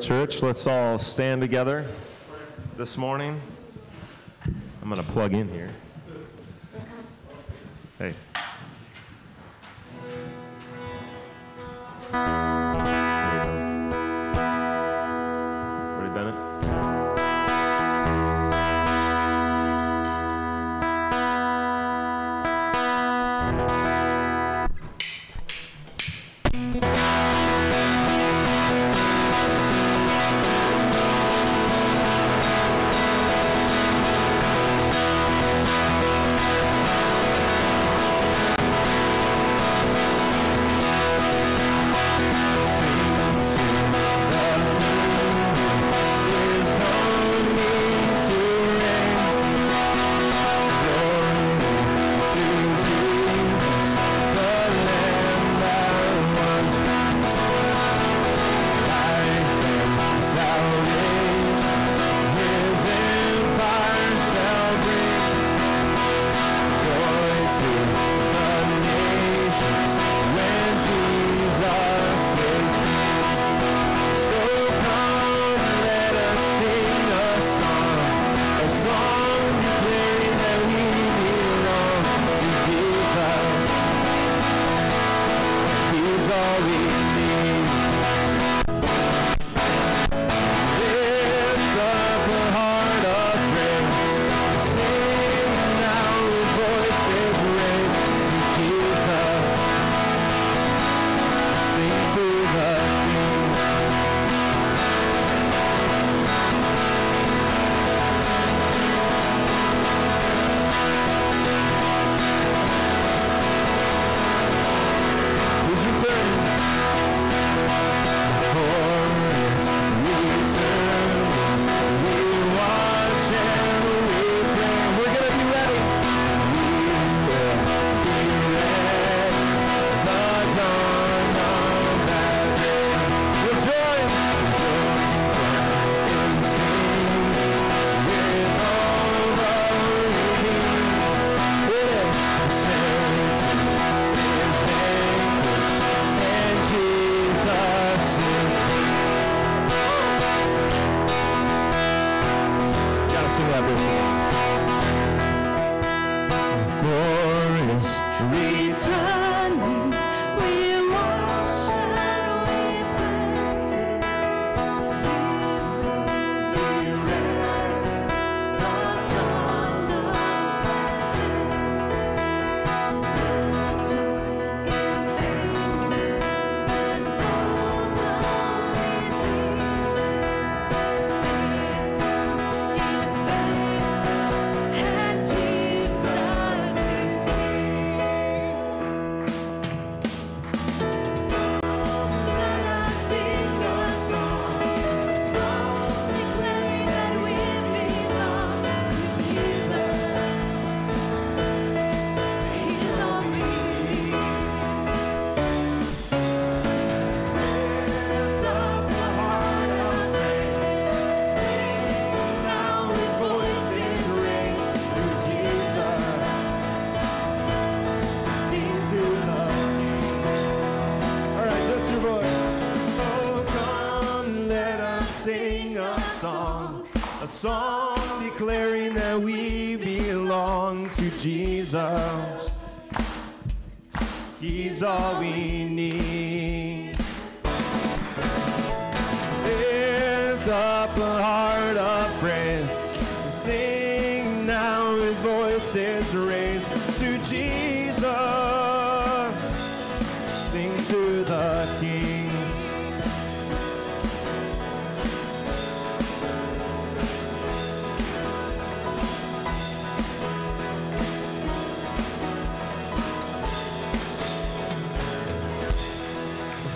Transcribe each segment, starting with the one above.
Church. Let's all stand together this morning. I'm going to plug in here. Hey. Ready, Bennett?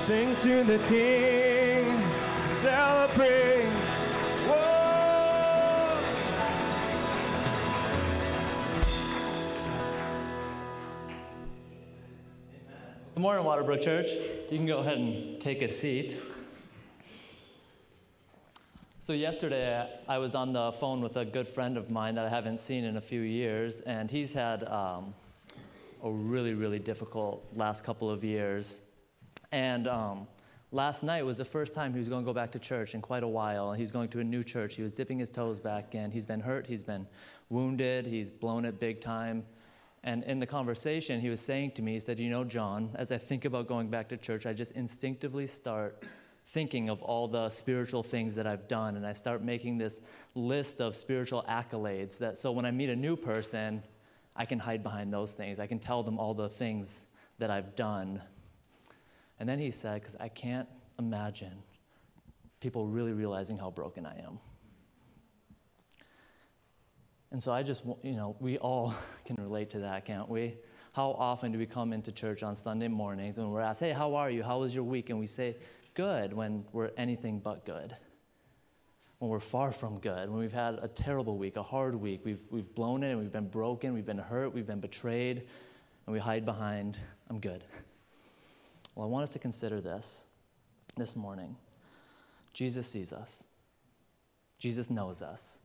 Sing to the King, celebrate, whoa! Good morning, Waterbrooke Church. You can go ahead and take a seat. So yesterday, I was on the phone with a good friend of mine that I haven't seen in a few years, and he's had a really, really difficult last couple of years. And Last night was the first time he was going to go back to church in quite a while. He was going to a new church. He was dipping his toes back in. He's been hurt. He's been wounded. He's blown it big time. And in the conversation, he was saying to me, he said, you know, John, as I think about going back to church, I just instinctively start thinking of all the spiritual things that I've done. And I start making this list of spiritual accolades that so when I meet a new person, I can hide behind those things. I can tell them all the things that I've done. And then he said, because I can't imagine people really realizing how broken I am. And so I just, you know, we all can relate to that, can't we? How often do we come into church on Sunday mornings and we're asked, hey, how are you? How was your week? And we say, good, when we're anything but good. When we're far from good. When we've had a terrible week, a hard week. We've blown it and we've been broken. We've been hurt. We've been betrayed. And we hide behind, I'm good. Well, I want us to consider this morning. Jesus sees us. Jesus knows us.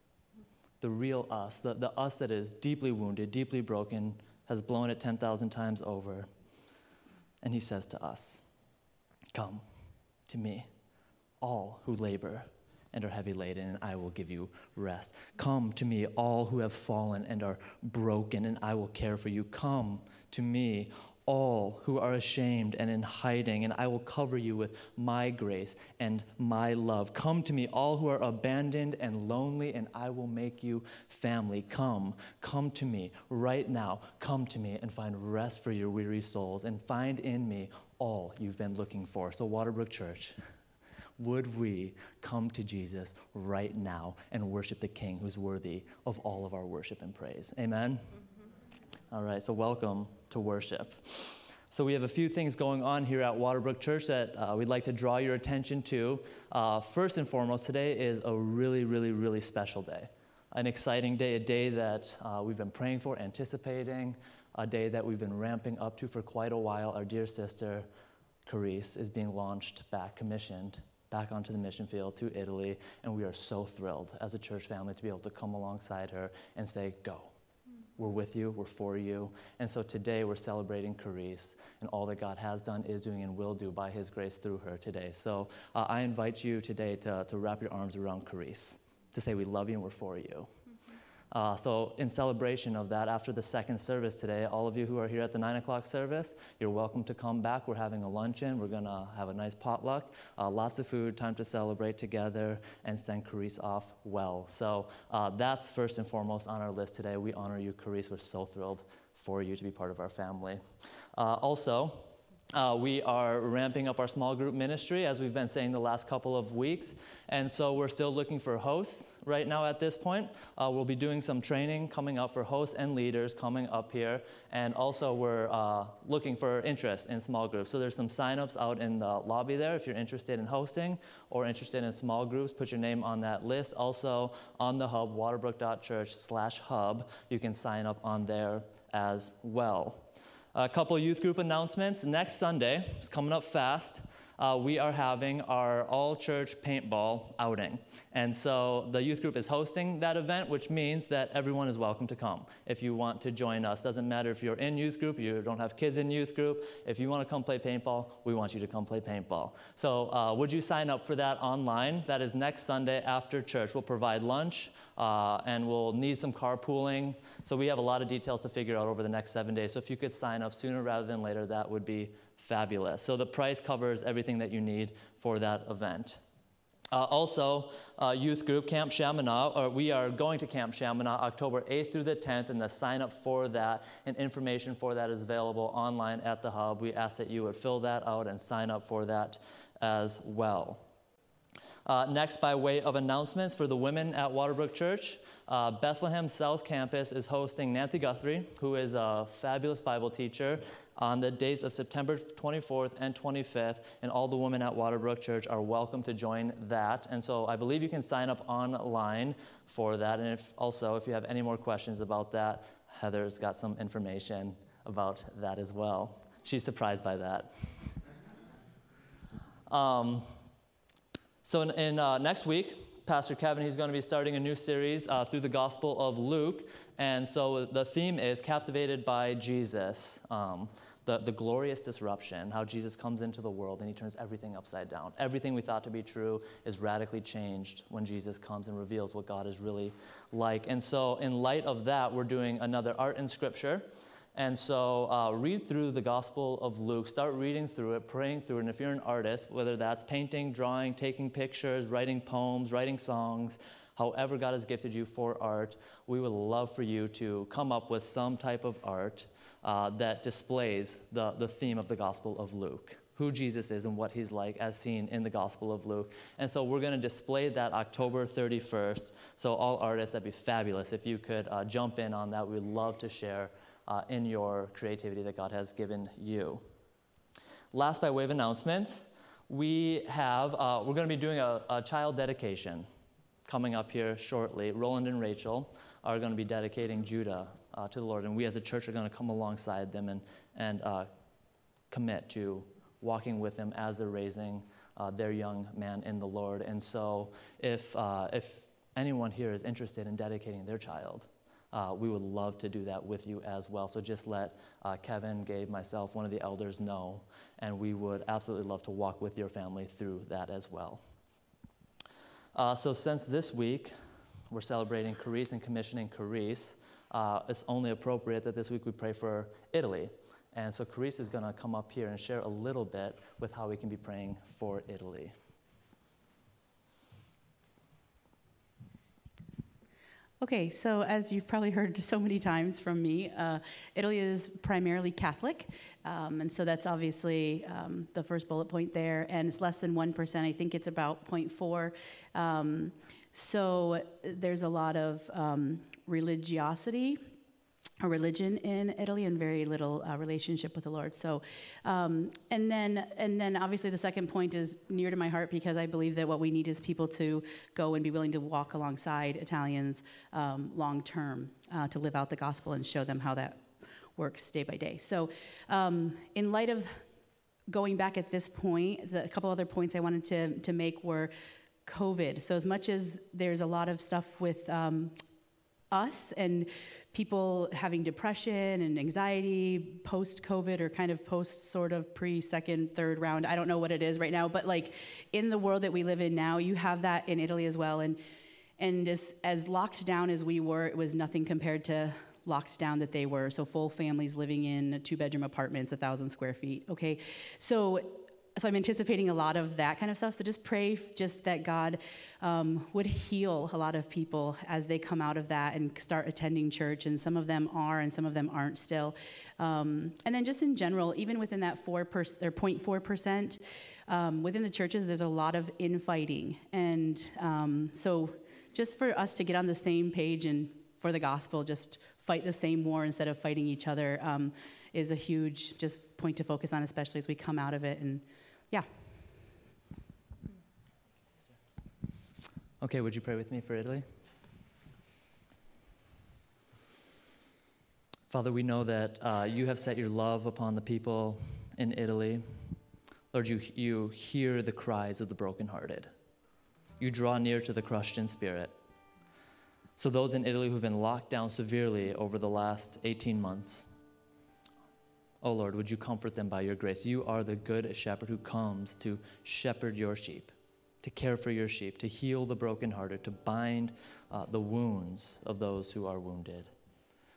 The real us, the us that is deeply wounded, deeply broken, has blown it 10,000 times over. And he says to us, come to me, all who labor and are heavy laden, and I will give you rest. Come to me, all who have fallen and are broken, and I will care for you. Come to me, all who are ashamed and in hiding, and I will cover you with my grace and my love. Come to me, all who are abandoned and lonely, and I will make you family. Come to me right now. Come to me and find rest for your weary souls, and find in me all you've been looking for. So Waterbrooke Church, would we come to Jesus right now and worship the King who's worthy of all of our worship and praise? Amen? All right, so welcome to worship. So we have a few things going on here at Waterbrooke Church that we'd like to draw your attention to. First and foremost, today is a really, really, really special day. An exciting day, a day that we've been praying for, anticipating, a day that we've been ramping up to for quite a while. Our dear sister, Karise, is being launched back, commissioned back onto the mission field to Italy, and we are so thrilled as a church family to be able to come alongside her and say, go. We're with you, we're for you. And so today we're celebrating Karise and all that God has done, is doing, and will do by his grace through her today. So I invite you today to wrap your arms around Karise, to say we love you and we're for you. So in celebration of that, after the second service today, all of you who are here at the 9 o'clock service, you're welcome to come back. We're having a luncheon. We're going to have a nice potluck, lots of food, time to celebrate together, and send Karise off well. So that's first and foremost on our list today. We honor you, Karise. We're so thrilled for you to be part of our family. We are ramping up our small group ministry, as we've been saying the last couple of weeks. And so we're still looking for hosts right now at this point. We'll be doing some training coming up for hosts and leaders coming up here. And also we're looking for interest in small groups. So there's some sign-ups out in the lobby there if you're interested in hosting or interested in small groups. Put your name on that list. Also on the hub, waterbrooke.church/hub, you can sign up on there as well. A couple youth group announcements. Next Sunday, it's coming up fast, we are having our all-church paintball outing. And so the youth group is hosting that event, which means that everyone is welcome to come if you want to join us. Doesn't matter if you're in youth group, you don't have kids in youth group. If you want to come play paintball, we want you to come play paintball. So would you sign up for that online? That is next Sunday after church. We'll provide lunch. And we'll need some carpooling. So we have a lot of details to figure out over the next 7 days. So if you could sign up sooner rather than later, that would be fabulous. So the price covers everything that you need for that event. Also, youth group Camp Shamana, or we are going to Camp Shamana October 8th through the 10th, and the sign-up for that and information for that is available online at the hub. We ask that you would fill that out and sign up for that as well. Next, by way of announcements for the women at Waterbrooke Church, Bethlehem South Campus is hosting Nancy Guthrie, who is a fabulous Bible teacher, on the dates of September 24th and 25th, and all the women at Waterbrooke Church are welcome to join that. And so I believe you can sign up online for that. And if you have any more questions about that, Heather's got some information about that as well. She's surprised by that. So in next week, Pastor Kevin, he's going to be starting a new series through the Gospel of Luke. And so the theme is Captivated by Jesus. the glorious disruption, how Jesus comes into the world and he turns everything upside down. Everything we thought to be true is radically changed when Jesus comes and reveals what God is really like. And so in light of that, we're doing another Art in Scripture. And so read through the Gospel of Luke, start reading through it, praying through it, and if you're an artist, whether that's painting, drawing, taking pictures, writing poems, writing songs, however God has gifted you for art, we would love for you to come up with some type of art that displays the theme of the Gospel of Luke, who Jesus is and what he's like as seen in the Gospel of Luke. And so we're going to display that October 31st. So all artists, that'd be fabulous. If you could jump in on that, we'd love to share in your creativity that God has given you. Last, by way of announcements, we have, we're going to be doing a child dedication coming up here shortly. Roland and Rachel are going to be dedicating Judah to the Lord, and we as a church are going to come alongside them and commit to walking with them as they're raising their young man in the Lord. And so if anyone here is interested in dedicating their child, we would love to do that with you as well. So just let Kevin, Gabe, myself, one of the elders know, and we would absolutely love to walk with your family through that as well. So since this week we're celebrating Karise and commissioning Karise, it's only appropriate that this week we pray for Italy. And so Karise is going to come up here and share a little bit with how we can be praying for Italy. Okay, so as you've probably heard so many times from me, Italy is primarily Catholic, and so that's obviously the first bullet point there, and it's less than 1%. I think it's about 0.4. So there's a lot of religiosity, a religion in Italy, and very little relationship with the Lord. So, and then obviously the second point is near to my heart, because I believe that what we need is people to go and be willing to walk alongside Italians long term to live out the gospel and show them how that works day by day. So, in light of going back at this point, a couple other points I wanted to make were COVID. So as much as there's a lot of stuff with us and people having depression and anxiety post-COVID, or kind of post sort of pre-second, third round, I don't know what it is right now, but like in the world that we live in now, you have that in Italy as well. And as locked down as we were, it was nothing compared to locked down that they were. So full families living in 2-bedroom apartments, 1,000 square feet, okay? So I'm anticipating a lot of that kind of stuff. So just pray just that God would heal a lot of people as they come out of that and start attending church. And some of them are, and some of them aren't still. And then just in general, even within that 0.4%, within the churches, there's a lot of infighting. And so just for us to get on the same page and for the gospel, just fight the same war instead of fighting each other is a huge just point to focus on, especially as we come out of it. And yeah. Okay, would you pray with me for Italy? Father, we know that you have set your love upon the people in Italy. Lord, you hear the cries of the brokenhearted. You draw near to the crushed in spirit. So those in Italy who've been locked down severely over the last 18 months, oh Lord, would you comfort them by your grace? You are the good shepherd who comes to shepherd your sheep, to care for your sheep, to heal the brokenhearted, to bind the wounds of those who are wounded.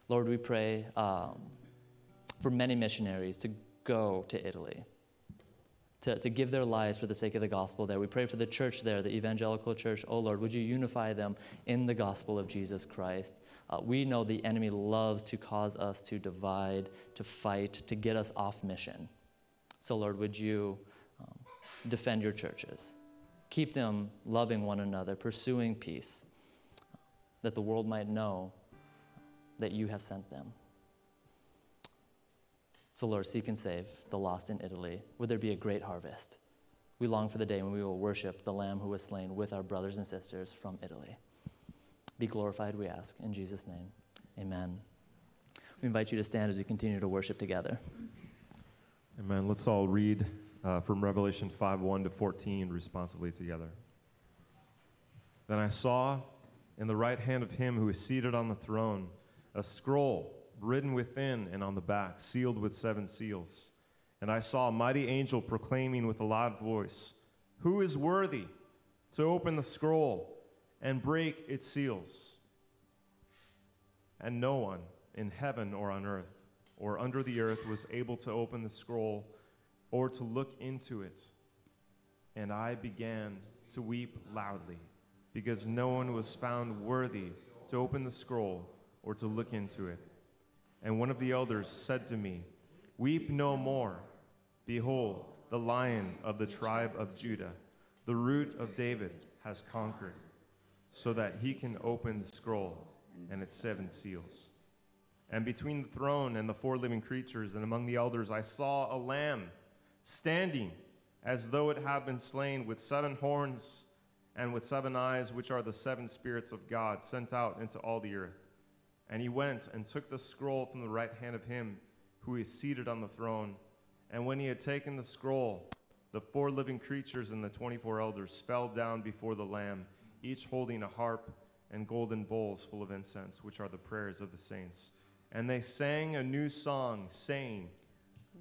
Lord, we pray for many missionaries to go to Italy, to give their lives for the sake of the gospel there. We pray for the church there, the evangelical church. Oh Lord, would you unify them in the gospel of Jesus Christ? We know the enemy loves to cause us to divide, to fight, to get us off mission. So Lord, would you defend your churches? Keep them loving one another, pursuing peace, that the world might know that you have sent them. So Lord, seek and save the lost in Italy. Would there be a great harvest? We long for the day when we will worship the Lamb who was slain with our brothers and sisters from Italy. Be glorified, we ask, in Jesus' name, amen. We invite you to stand as we continue to worship together. Amen. Let's all read from Revelation 5:1 to 14 responsively together. Then I saw in the right hand of him who is seated on the throne a scroll written within and on the back, sealed with 7 seals. And I saw a mighty angel proclaiming with a loud voice, "Who is worthy to open the scroll and break its seals?" And no one in heaven or on earth or under the earth was able to open the scroll or to look into it. And I began to weep loudly because no one was found worthy to open the scroll or to look into it. And one of the elders said to me, "Weep no more. Behold, the Lion of the tribe of Judah, the Root of David, has conquered, so that he can open the scroll and its 7 seals. And between the throne and the 4 living creatures and among the elders, I saw a lamb standing as though it had been slain, with 7 horns and with 7 eyes, which are the 7 spirits of God sent out into all the earth. And he went and took the scroll from the right hand of him who is seated on the throne. And when he had taken the scroll, the 4 living creatures and the 24 elders fell down before the Lamb, each holding a harp and golden bowls full of incense, which are the prayers of the saints. And they sang a new song, saying,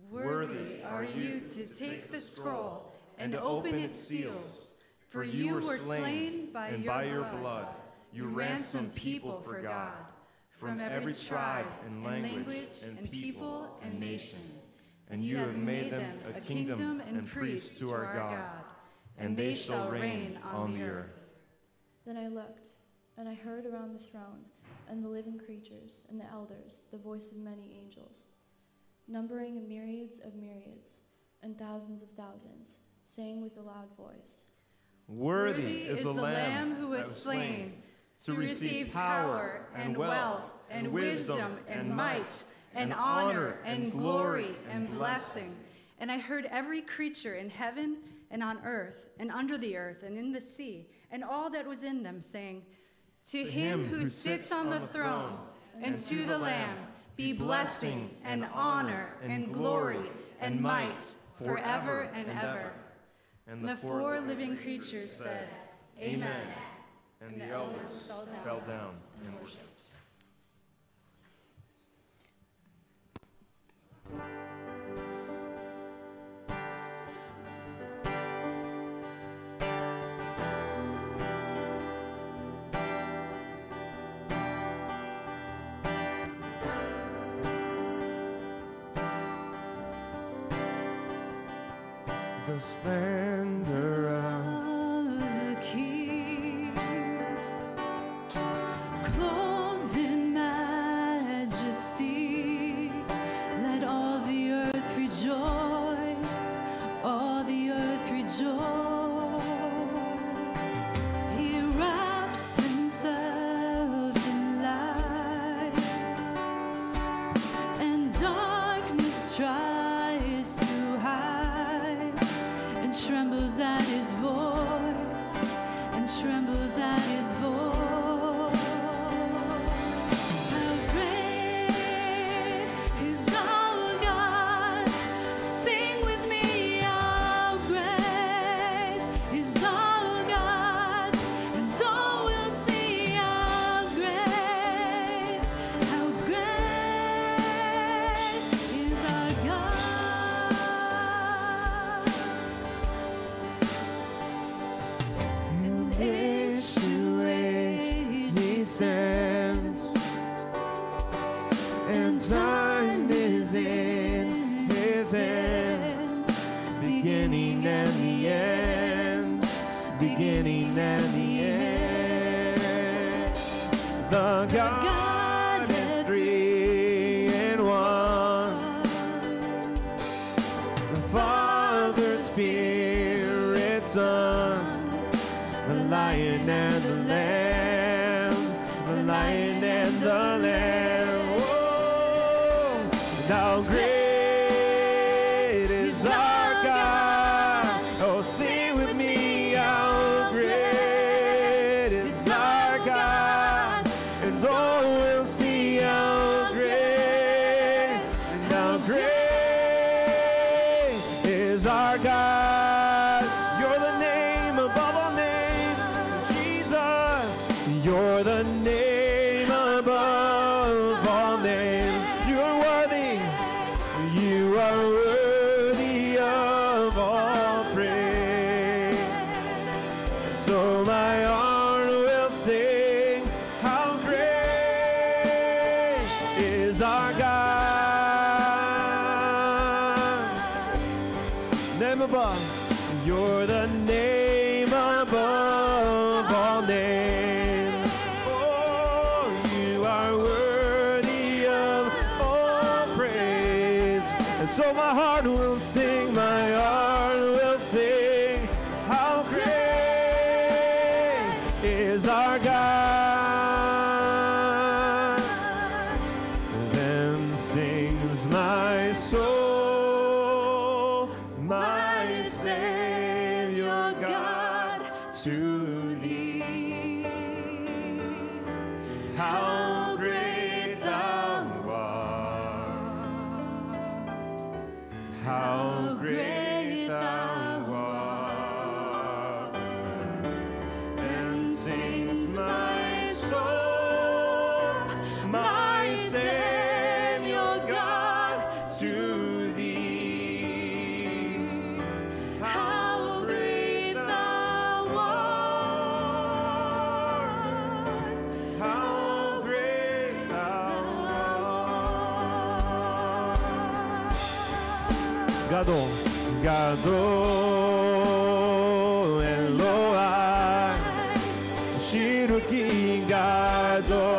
'Worthy are you to take the scroll and to open its seals, for you were slain, and by your blood you ransomed people for God from every tribe and language and people and nation. And you have made them a kingdom and priests to our God, and they shall reign on the earth.' Then I looked, and I heard around the throne and the living creatures and the elders the voice of many angels, numbering myriads of myriads and thousands of thousands, saying with a loud voice, 'Worthy is the Lamb who was slain to receive power and wealth and wisdom and might and honor and glory and blessing.' And I heard every creature in heaven and on earth and under the earth and in the sea and all that was in them saying, 'To him who sits on the throne and to the Lamb be blessing and honor and glory and might forever and ever.' And the 4 living creatures said, 'Amen.' And the elders fell down and worshipped. The splendor of the King, clothed in majesty, let all the earth rejoice, all the earth rejoice. He wraps himself in light, and darkness tries to hide, and trembles at his voice, and trembles at his voice. Beginning and the end, the God is 3 in 1, the Father, Spirit, Son, the Lion and the Lamb, the Lion and the Lamb. Oh, thou great. You're the name above all names. name above. You're the name above all names. Oh, you are worthy of all praise. And so my heart will sing, my heart will sing. How great is our God. Then sings my soul. Gado, Eloah, Shiru ki Gado,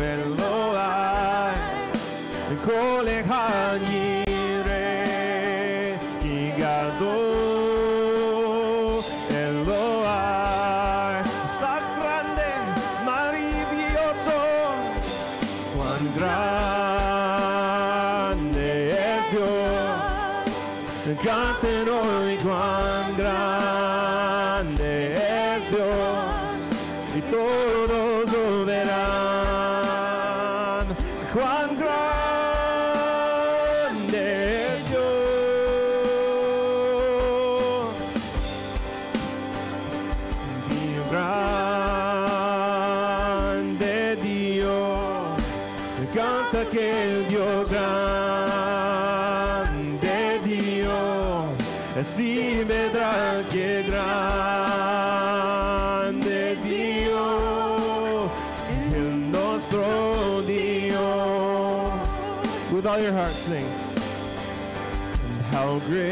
Eloah, Kolehani re ki Gado, Eloah, Estás grande, maravilloso, cuán grande es Dios. Canten hoy cuán grande es Dios, y todos lo verán. Cuán grande es Dios. Y grande Dios, canta que el Dios grande Dios. Así vedrá que grande Dios, el nuestro Dios. With all your heart, sing. How great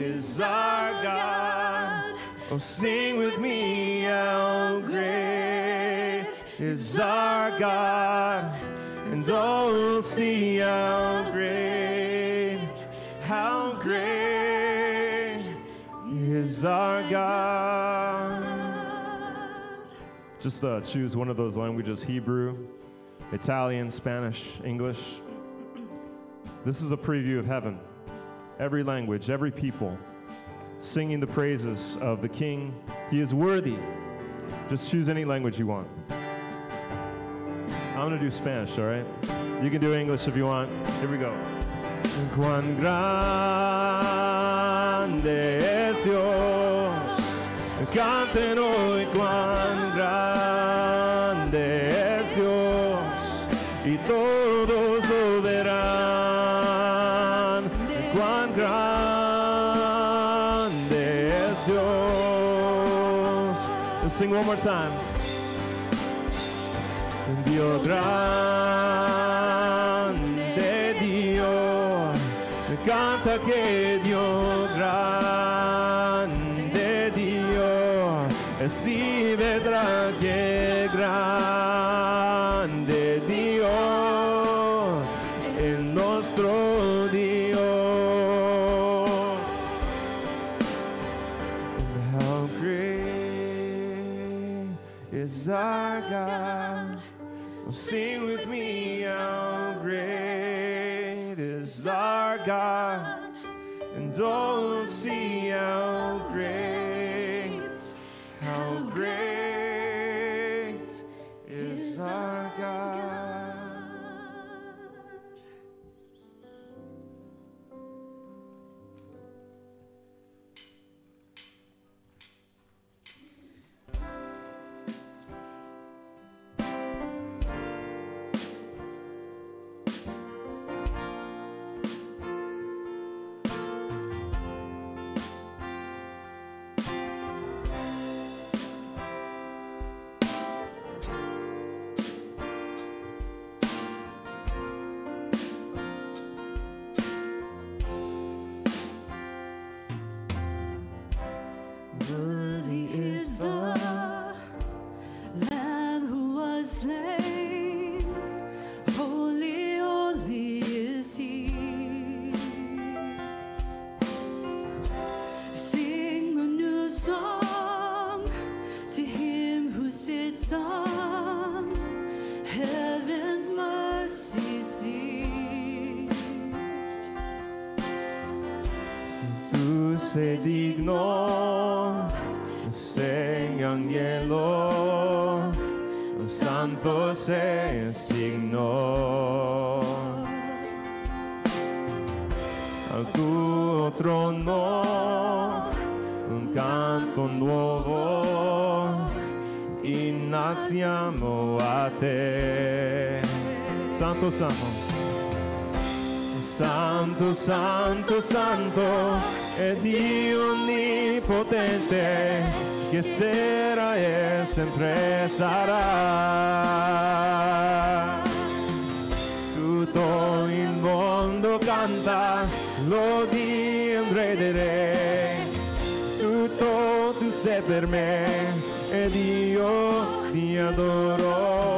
is our God. Oh, sing with me. How great is our God. And all will see how great. How great is our God. Just choose one of those languages, Hebrew, Italian, Spanish, English. This is a preview of heaven. Every language, every people, singing the praises of the King. He is worthy. Just choose any language you want. I'm going to do Spanish, all right? You can do English if you want. Here we go. Cuán grande es Dios, canten hoy cuán grande es Dios, y todos lo verán. Cuán grande es Dios. Let's sing one more time. Dios grande Dios. Canta que Dios grande Dios, si vedrá que grande Dios, el nuestro Dios. And how great is our God. Oh, sing with me, how great is our God, and all will see how great is our God. se dignó, señaló, santo se asignó. A tu trono un canto nuevo y naciamo a te. Santo, santo. Santo, santo, santo è Dio onnipotente, che sera e sempre sarà. Tutto il mondo canta, lodi e re dei re. Tutto tu sei per me, ed io ti adoro.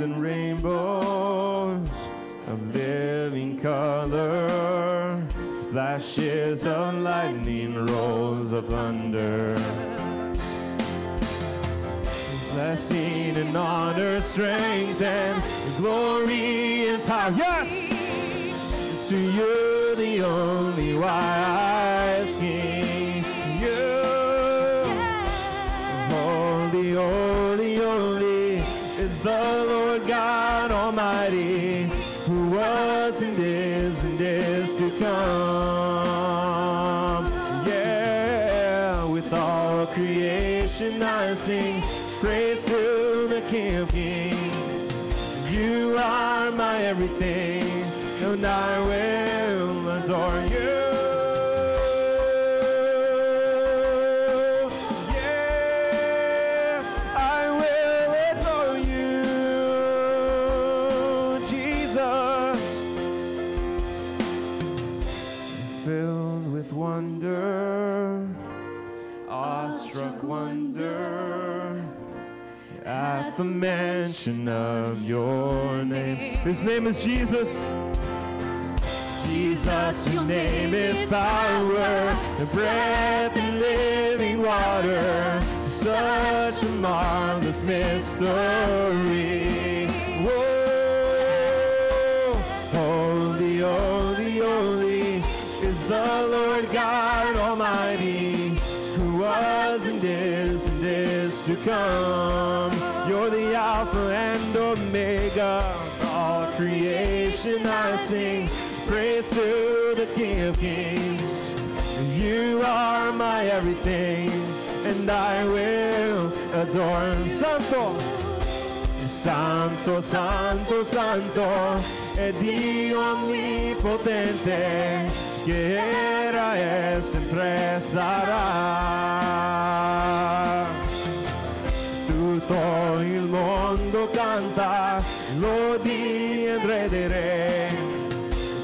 And rainbows of living color, flashes of lightning, rolls of thunder, blessing and honor, strength and glory and power. Yes, to you, the only wise King, you, holy, holy, holy. The Lord God Almighty, who was and is to come. Yeah, with all creation I sing praise to the King of Kings. You are my everything, and I will adore you. Wonder, awestruck wonder at the mention of your name. His name is Jesus. Jesus, your name is power, the breath and living water. Such a marvelous mystery. Whoa, holy, holy, holy. Is the Lord God Almighty, who was and is to come. You're the Alpha and Omega, all creation I sing praise to the King of Kings. You are my everything, and I will adore. Santo, santo, santo, santo è Dio onnipotente, che era e sempre sarà. Tutto il mondo canta, lodi e re dei re.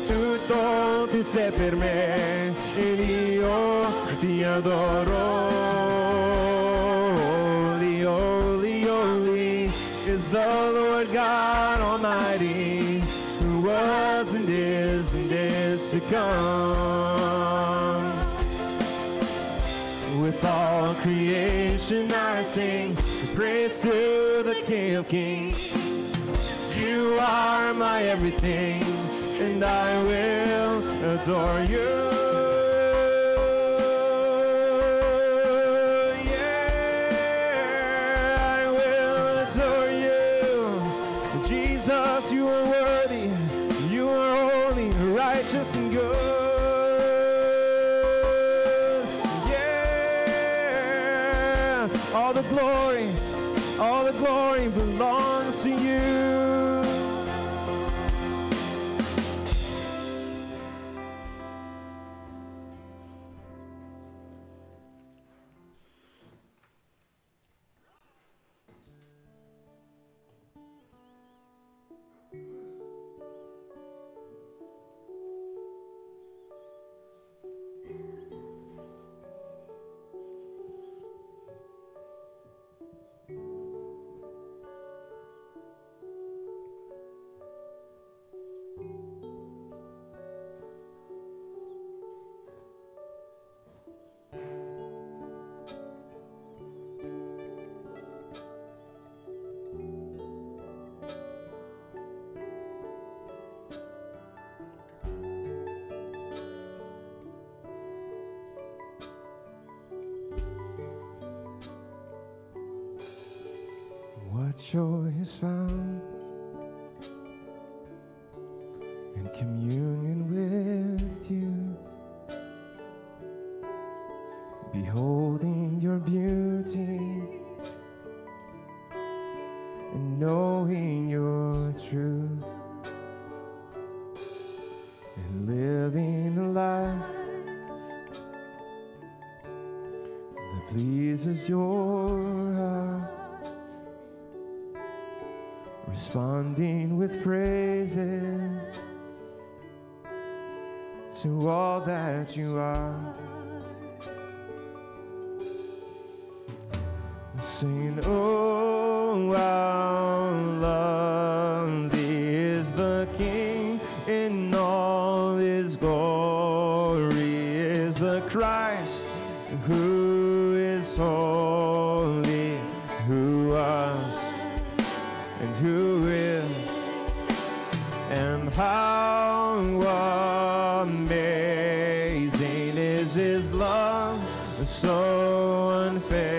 Tutto tu sei per me, ed io ti adoro. Holy, holy, holy is the Lord God Almighty, who was and is to come. With all creation I sing praise to the King of Kings. You are my everything, and I will adore you. Yeah, I will adore you. Jesus, you are worthy. You are holy, righteous, and good. Yeah, all the glory belongs to you. joy is found in communion with you, beholding your beauty and knowing your truth, and living a life that pleases your heart, responding with praises to all that you are. Sing, oh, how lovely is the King, in all his glory is the Christ, who is holy, who was, and who is, and how amazing is his love, so unfair.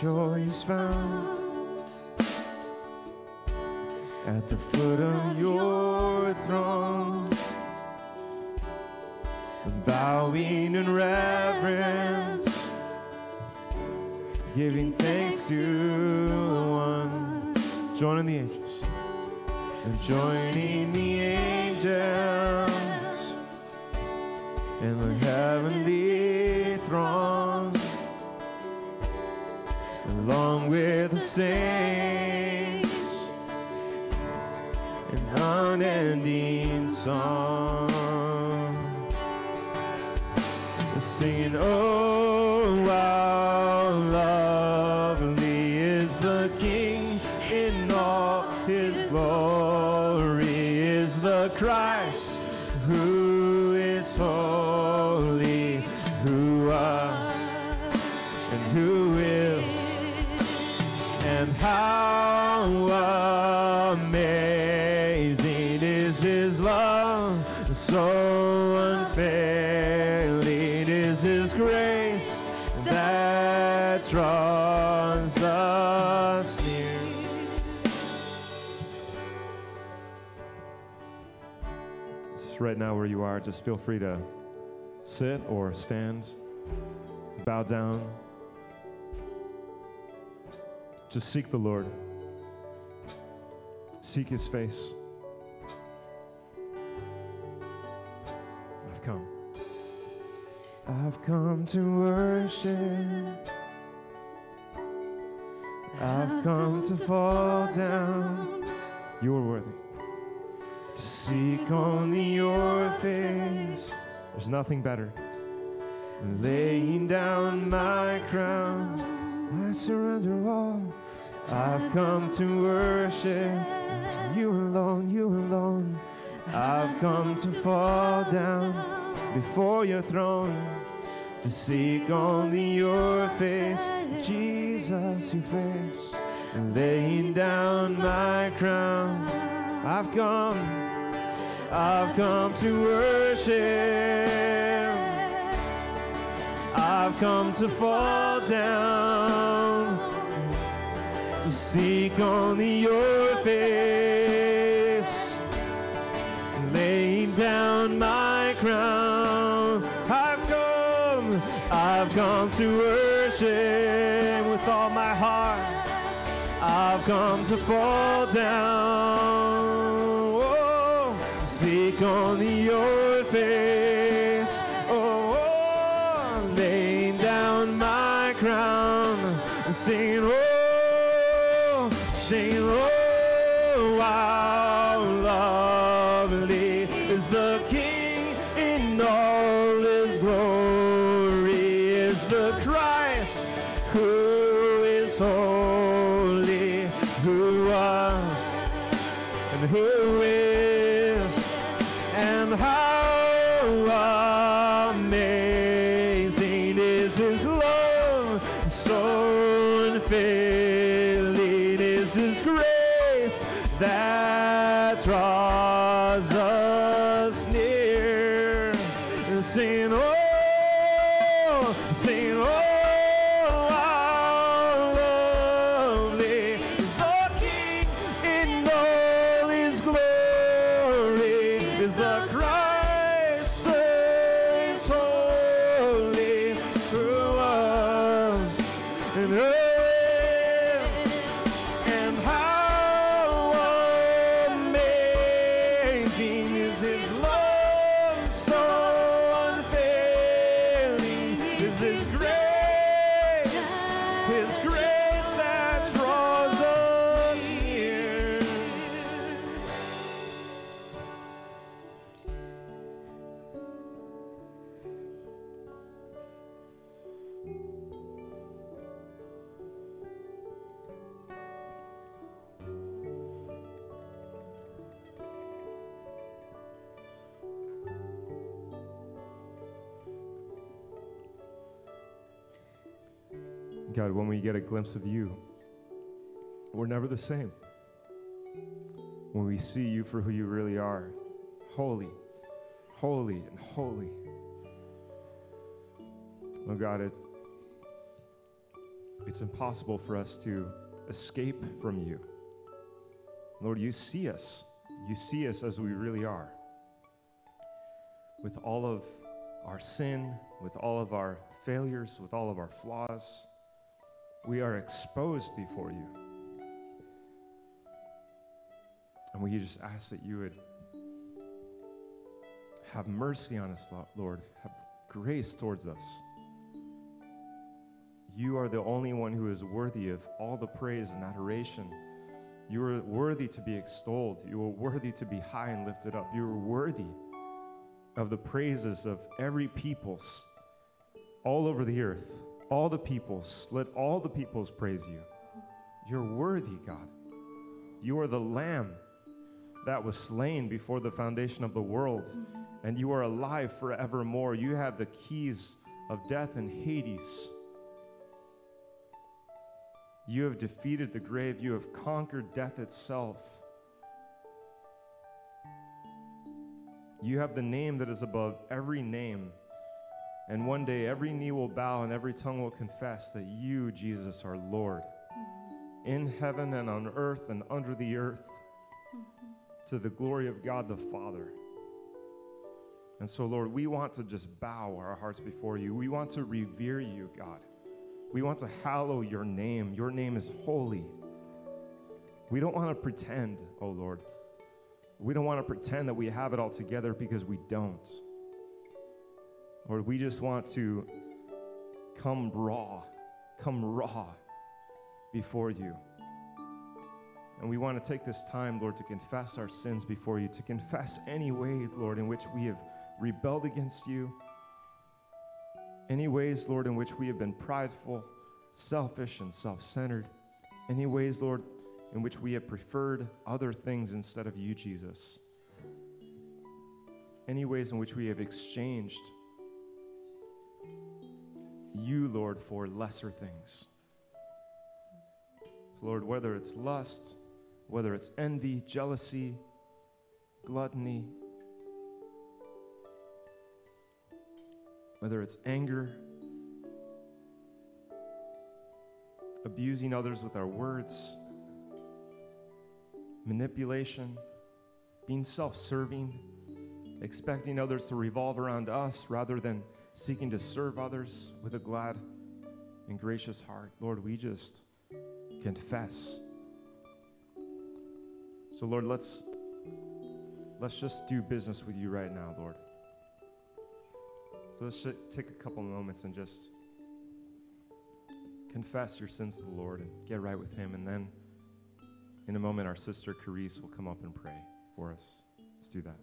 Joy is found at the foot of your throne, bowing in reverence, giving thanks to the one. Joining the angels, and joining the angels in the heavenly throne, along with the saints, an unending song, singing, oh, how lovely is the King, in all his glory is the Christ, who is holy, who was, and who is. And how amazing is his love, so unfailing is his grace that draws us near. So right now where you are, just feel free to sit or stand, bow down. Just seek the Lord. Seek his face. I've come to worship. I've come to fall down. You are worthy. To seek only your face. There's nothing better. Laying down my crown, I surrender all. I've come to worship you alone, you alone. I've come to fall down before your throne, to seek only your face, Jesus, your face. Laying down my crown, I've come to worship. I've come to fall down, to seek only your face, laying down my crown. I've come to worship with all my heart. I've come to fall down, oh, to seek only your face. Laying down my crown and singing, oh, singing, oh, how lovely is the King, in all his glory is the Christ, who is holy, who was, and who is, and how amazing is his love, so unfailing is his grace that draws us. I'll sing, oh, how lovely is the King in all his glory, is the Christ reigns holy through us and earth. God, when we get a glimpse of you, we're never the same. When we see you for who you really are, holy, holy, and holy. Oh God, it's impossible for us to escape from you. Lord, you see us. You see us as we really are. With all of our sin, with all of our failures, with all of our flaws, we are exposed before you. And we just ask that you would have mercy on us, Lord. Have grace towards us. You are the only one who is worthy of all the praise and adoration. You are worthy to be extolled. You are worthy to be high and lifted up. You are worthy of the praises of every peoples all over the earth. All the peoples, let all the peoples praise you. You're worthy, God. You are the Lamb that was slain before the foundation of the world, and you are alive forevermore. You have the keys of death and Hades. You have defeated the grave. You have conquered death itself. You have the name that is above every name. And one day, every knee will bow and every tongue will confess that you, Jesus, are Lord, in heaven and on earth and under the earth, to the glory of God the Father. And so, Lord, we want to just bow our hearts before you. We want to revere you, God. We want to hallow your name. Your name is holy. We don't want to pretend, oh Lord. We don't want to pretend that we have it all together, because we don't. Lord, we just want to come raw before you. And we want to take this time, Lord, to confess our sins before you, to confess any way, Lord, in which we have rebelled against you, any ways, Lord, in which we have been prideful, selfish, and self-centered, any ways, Lord, in which we have preferred other things instead of you, Jesus, any ways in which we have exchanged you, Lord, for lesser things. Lord, whether it's lust, whether it's envy, jealousy, gluttony, whether it's anger, abusing others with our words, manipulation, being self-serving, expecting others to revolve around us rather than seeking to serve others with a glad and gracious heart. Lord, we just confess. So, Lord, let's just do business with you right now, Lord. So let's take a couple moments and just confess your sins to the Lord and get right with him. And then in a moment, our sister Karise will come up and pray for us. Let's do that.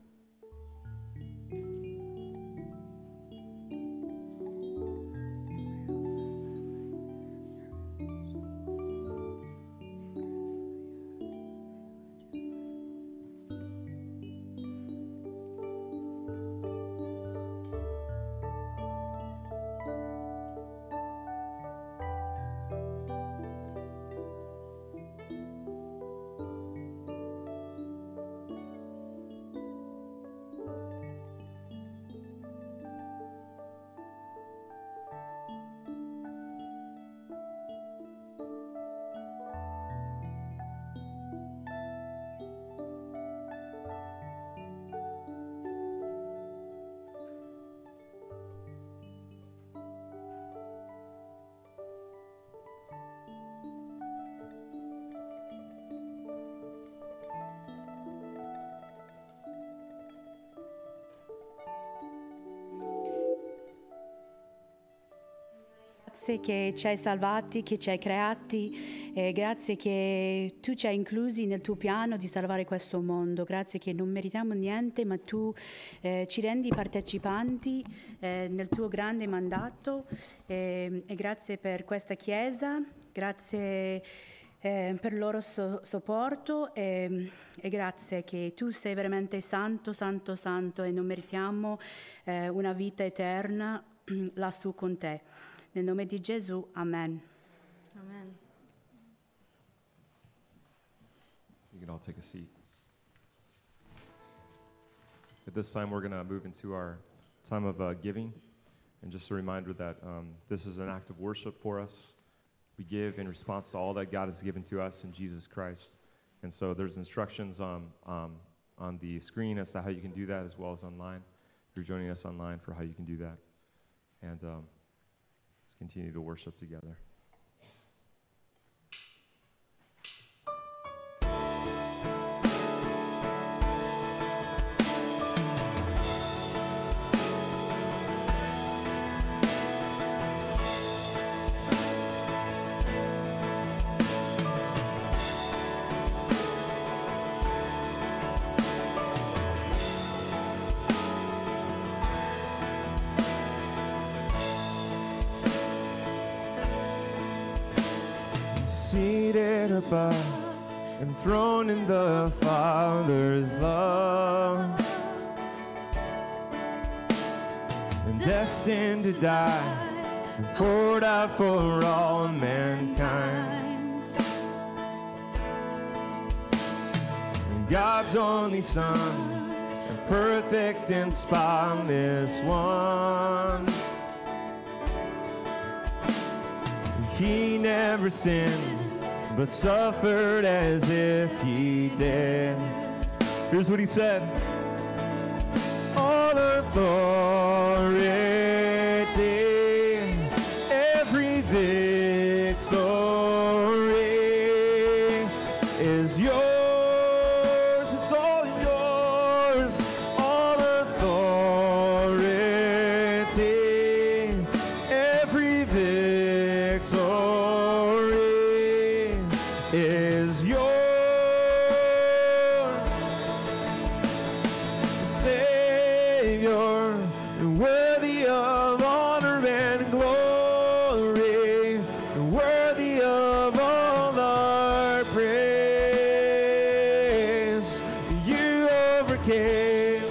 Grazie che ci hai salvati, che ci hai creati, e grazie che tu ci hai inclusi nel tuo piano di salvare questo mondo. Grazie che non meritiamo niente, ma tu ci rendi partecipanti nel tuo grande mandato. E grazie per questa Chiesa, grazie per il loro supporto e grazie che tu sei veramente santo, santo, santo e non meritiamo una vita eterna lassù con te. Nel nome di Gesù, amen. Amen. You can all take a seat. At this time, we're going to move into our time of giving. And just a reminder that this is an act of worship for us. We give in response to all that God has given to us in Jesus Christ. And so there's instructions on the screen as to how you can do that, as well as online. If you're joining us online, for how you can do that. And let's continue to worship together. Above and thrown in the Father's love, and destined to die and poured out for all mankind, and God's only Son, a perfect and spotless one. He never sinned, but suffered as if he did. Here's what he said. All authority, every victory is yours. It's all yours. All authority, every victory is yours, Savior, and worthy of honor and glory, and worthy of all our praise. You overcame,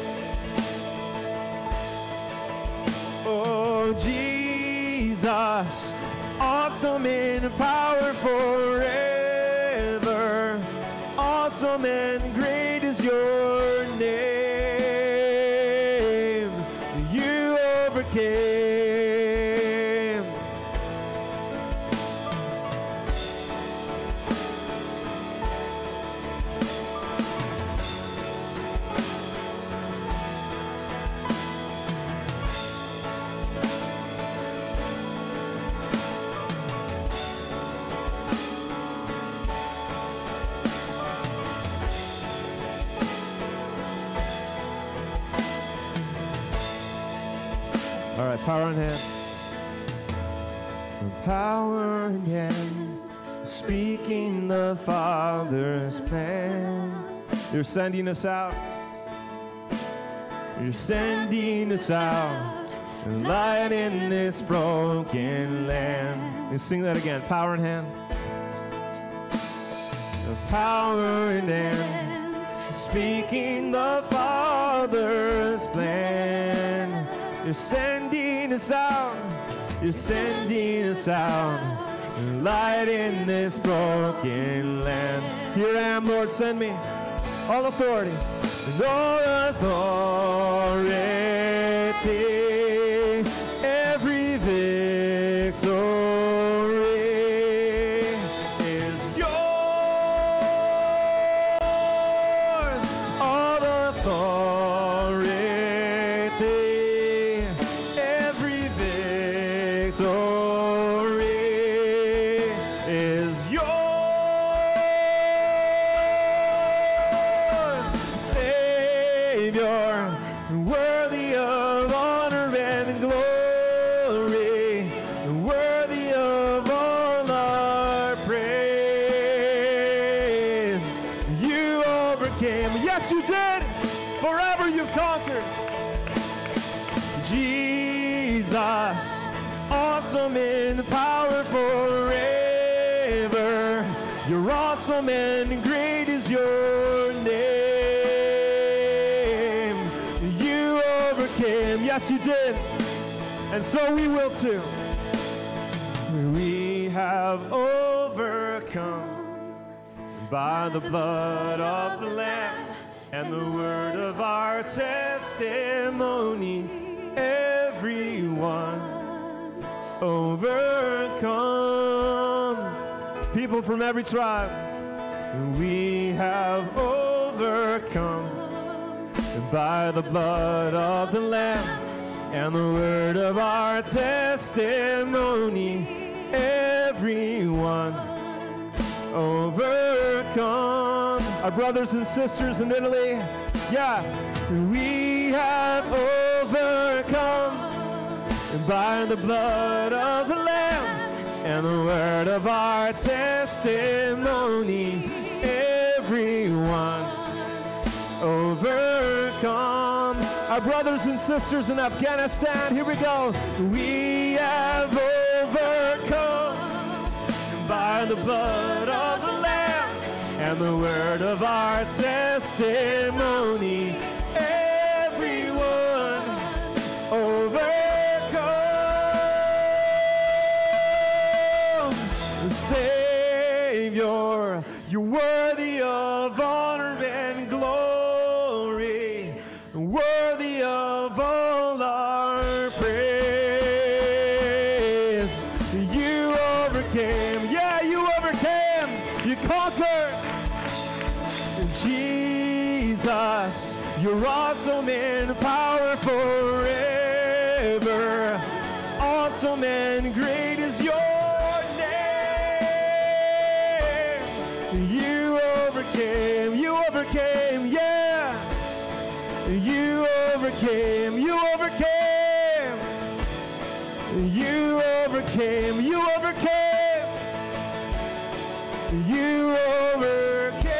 oh Jesus, awesome and powerful. Awesome and great is your name. You overcame. Power in hand, power in hand, speaking the Father's plan. You're sending us out, you're sending us out, and light in this broken land. Let's sing that again. Power in hand, the power in hand, speaking the Father's plan. You're sending us out, you're sending us out, and light in this broken land. Here I am, Lord, send me. All authority, and all authority, every victory is yours. All authority, victory is yours, Savior, worthy of honor and glory, worthy Yes, you did. Forever you've conquered. Jesus, awesome and powerful forever. You're awesome and great is your name. You overcame. Yes, you did. And so we will too. We have overcome by the blood of the Lamb and the word of our testimony. Everyone overcome. People from every tribe. We have overcome by the blood of the Lamb and the word of our testimony. Everyone overcome. Our brothers and sisters in Italy, yeah. We have overcome by the blood of the Lamb and the word of our testimony. Everyone overcome. Our brothers and sisters in Afghanistan, here we go. We have overcome by the blood of the Lamb and the word of our testimony. Everyone overcome. Savior, you're worthy of honor and glory, worthy of all our praise. Yeah, you overcame. You conquered. Jesus, you're awesome and powerful forever. Awesome and great is your name. You overcame. You overcame. Yeah. You overcame. You overcame. You overcame. You overcame. You overcame.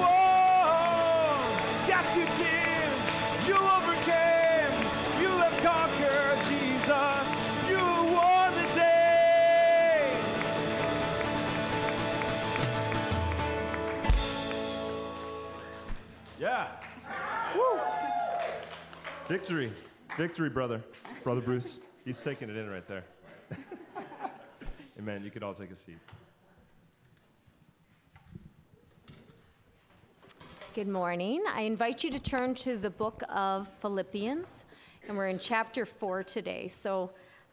Whoa. Yes, you did. You overcame. You have conquered, Jesus. You won the day. Yeah. Woo. Victory. Victory, brother. Brother Bruce. He's taking it in right there. Amen. You could all take a seat. Good morning. I invite you to turn to the book of Philippians, and we're in chapter 4 today. So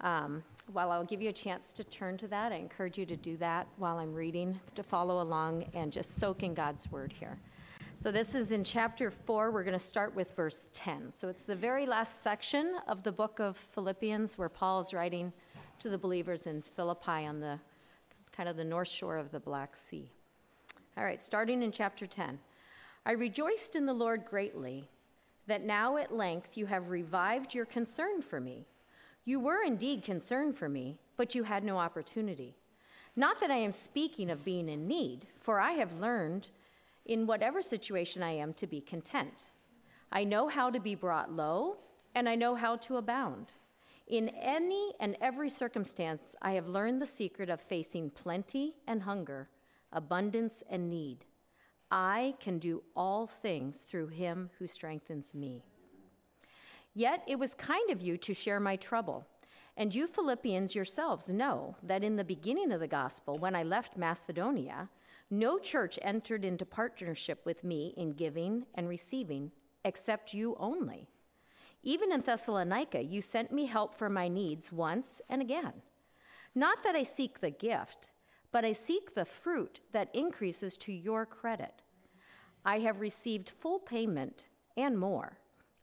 while I'll give you a chance to turn to that, I encourage you to do that while I'm reading, to follow along and just soak in God's word here. So this is in chapter 4. We're going to start with verse 10. So it's the very last section of the book of Philippians where Paul's writing to the believers in Philippi on the kind of the north shore of the Black Sea. All right, starting in chapter 10. I rejoiced in the Lord greatly that now at length you have revived your concern for me. You were indeed concerned for me, but you had no opportunity. Not that I am speaking of being in need, for I have learned in whatever situation I am to be content. I know how to be brought low, and I know how to abound. In any and every circumstance, I have learned the secret of facing plenty and hunger, abundance and need. I can do all things through him who strengthens me. Yet it was kind of you to share my trouble. And you Philippians yourselves know that in the beginning of the gospel, when I left Macedonia, no church entered into partnership with me in giving and receiving, except you only. Even in Thessalonica, you sent me help for my needs once and again. Not that I seek the gift, but I seek the fruit that increases to your credit. I have received full payment and more.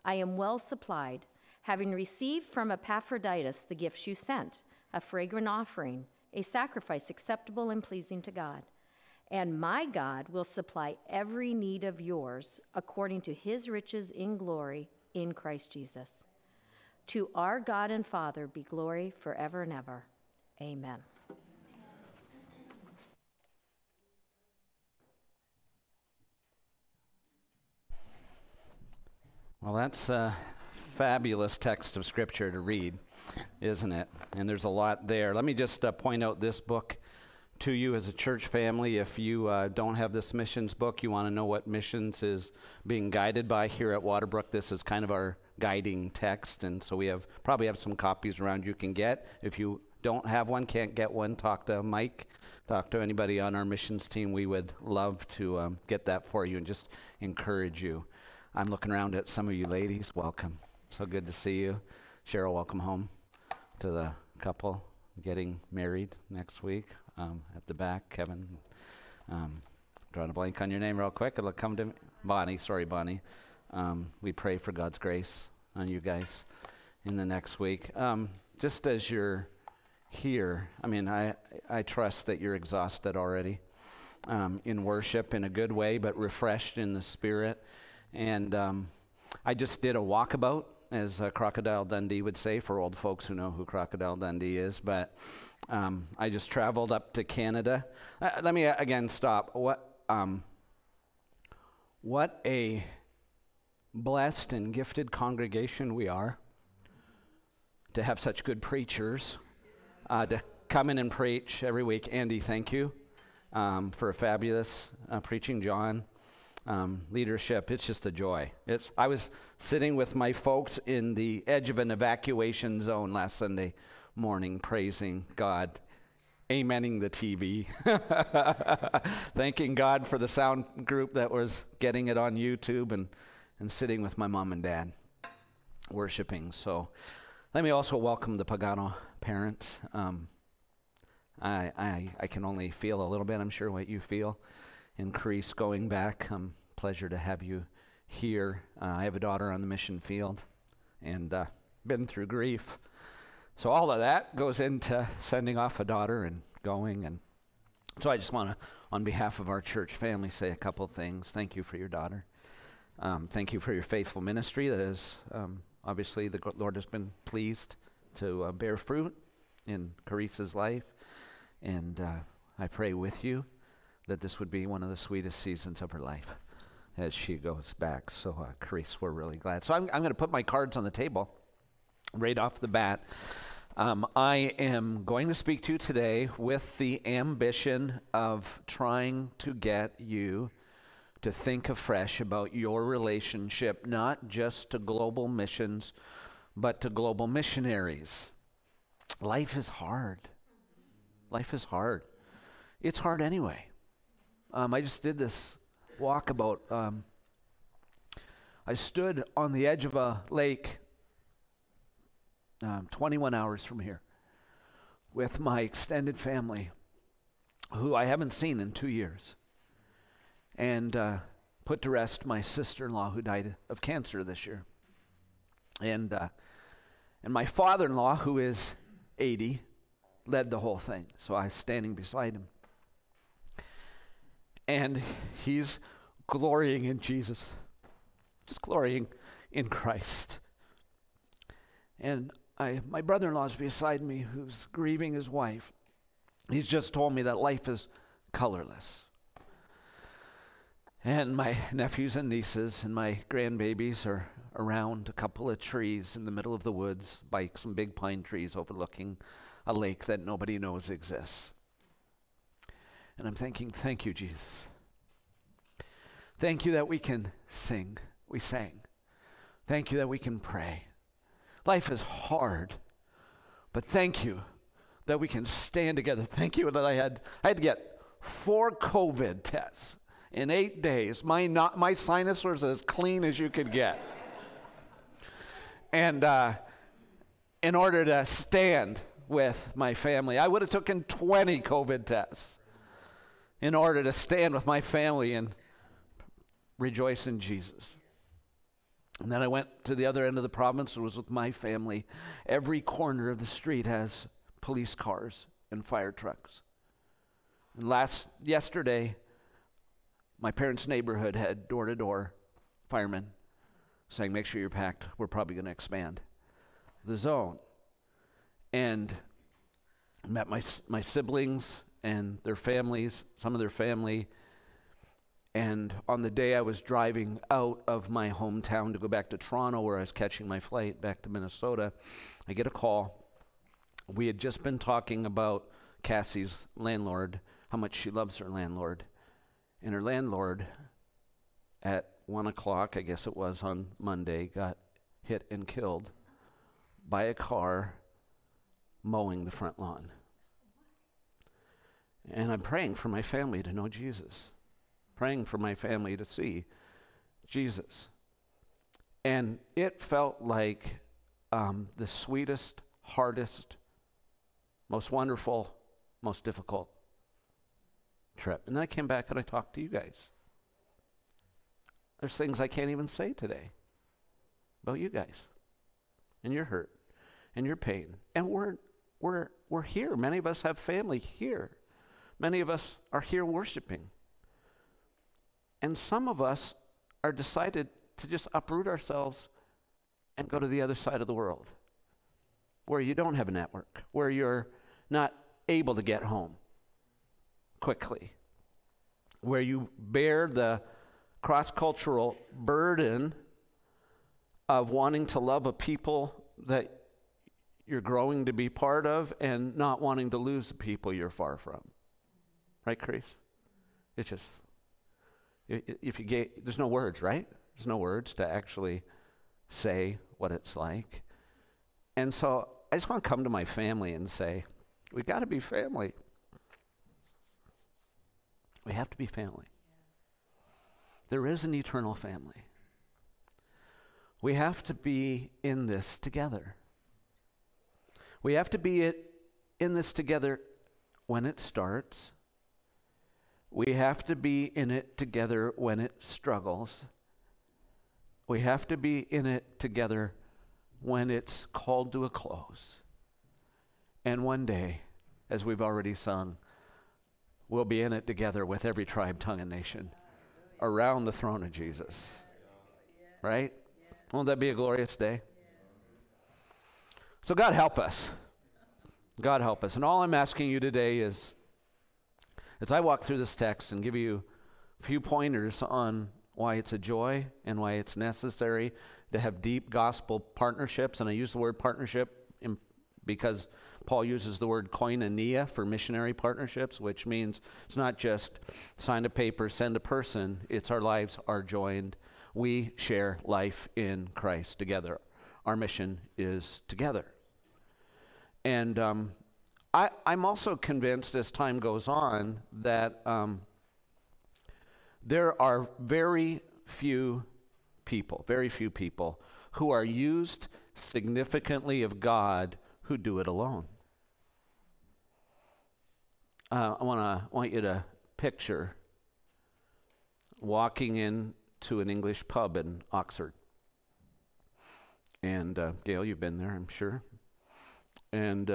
I am well supplied, having received from Epaphroditus the gifts you sent, a fragrant offering, a sacrifice acceptable and pleasing to God. And my God will supply every need of yours according to his riches in glory in Christ Jesus. To our God and Father be glory forever and ever. Amen. Well, that's a fabulous text of Scripture to read, isn't it? And there's a lot there. Let me just point out this book to you as a church family. If you don't have this missions book, you want to know what missions is being guided by here at Waterbrooke, this is kind of our guiding text, and so we have probably have some copies around you can get. If you don't have one, can't get one, talk to Mike, talk to anybody on our missions team. We would love to get that for you and just encourage you. I'm looking around at some of you ladies. Welcome. So good to see you. Cheryl, welcome home to the couple getting married next week. At the back, Kevin, drawing a blank on your name real quick. It'll come to me. Bonnie, sorry, Bonnie. We pray for God's grace on you guys in the next week. Just as you're here, I mean, I trust that you're exhausted already in worship in a good way, but refreshed in the Spirit. And I just did a walkabout, as Crocodile Dundee would say, for old folks who know who Crocodile Dundee is, but I just traveled up to Canada. Let me again stop. What a blessed and gifted congregation we are to have such good preachers to come in and preach every week. Andy, thank you for a fabulous preaching, John. Leadership, it's just a joy. I was sitting with my folks in the edge of an evacuation zone last Sunday morning, praising God, amening the TV, thanking God for the sound group that was getting it on YouTube, and sitting with my mom and dad, worshiping. So let me also welcome the Pagano parents. I can only feel a little bit, I'm sure, what you feel. Increase going back. Pleasure to have you here. I have a daughter on the mission field and been through grief. So all of that goes into sending off a daughter and going. And so I just want to, on behalf of our church family, say a couple things. Thank you for your daughter. Thank you for your faithful ministry. That is, obviously, the Lord has been pleased to bear fruit in Karise's life. And I pray with you that this would be one of the sweetest seasons of her life as she goes back. So, Karise, we're really glad. So I'm going to put my cards on the table right off the bat. I am going to speak to you today with the ambition of trying to get you to think afresh about your relationship, not just to global missions, but to global missionaries. Life is hard. Life is hard. It's hard anyway. I just did this walkabout. I stood on the edge of a lake 21 hours from here with my extended family, who I haven't seen in 2 years, and put to rest my sister-in-law, who died of cancer this year, and my father-in-law, who is 80, led the whole thing, so I was standing beside him. And he's glorying in Jesus, just glorying in Christ. And my brother-in-law is beside me, who's grieving his wife. He's just told me that life is colorless. And my nephews and nieces and my grandbabies are around a couple of trees in the middle of the woods by some big pine trees overlooking a lake that nobody knows exists. And I'm thinking, thank you, Jesus. Thank you that we can sing. We sang. Thank you that we can pray. Life is hard, but thank you that we can stand together. Thank you that I had to get 4 COVID tests in 8 days. My sinus was as clean as you could get. And in order to stand with my family, I would have taken 20 COVID tests. In order to stand with my family and rejoice in Jesus. And then I went to the other end of the province and was with my family. Every corner of the street has police cars and fire trucks. And yesterday, my parents' neighborhood had door-to-door firemen saying, make sure you're packed. We're probably going to expand the zone. And I met my siblings and their families, some of their family, And on the day I was driving out of my hometown to go back to Toronto, where I was catching my flight back to Minnesota, I get a call. We had just been talking about Cassie's landlord, how much she loves her landlord. And her landlord, at 1 o'clock, I guess it was on Monday, got hit and killed by a car mowing the front lawn. And I'm praying for my family to know Jesus, praying for my family to see Jesus. And it felt like the sweetest, hardest, most wonderful, most difficult trip. And then I came back and I talked to you guys. There's things I can't even say today about you guys and your hurt and your pain. And we're here. Many of us have family here. Many of us are here worshiping. And some of us are decided to just uproot ourselves and go to the other side of the world, where you don't have a network, where you're not able to get home quickly, where you bear the cross-cultural burden of wanting to love a people that you're growing to be part of and not wanting to lose the people you're far from. Right, Karise? It's just, if you get, there's no words, right? There's no words to actually say what it's like. And so I just want to come to my family and say, we got to be family. We have to be family. There is an eternal family. We have to be in this together. We have to be in this together when it starts. We have to be in it together when it struggles. We have to be in it together when it's called to a close. And one day, as we've already sung, we'll be in it together with every tribe, tongue, and nation around the throne of Jesus. Right? Won't that be a glorious day? So God help us. God help us. And all I'm asking you today is, as I walk through this text and give you a few pointers on why it's a joy and why it's necessary to have deep gospel partnerships, and I use the word partnership because Paul uses the word koinonia for missionary partnerships, which means it's not just sign a paper, send a person, it's our lives are joined. We share life in Christ together. Our mission is together. And I'm also convinced as time goes on that there are very few people who are used significantly of God who do it alone. I want you to picture walking into an English pub in Oxford. And Gail, you've been there, I'm sure. And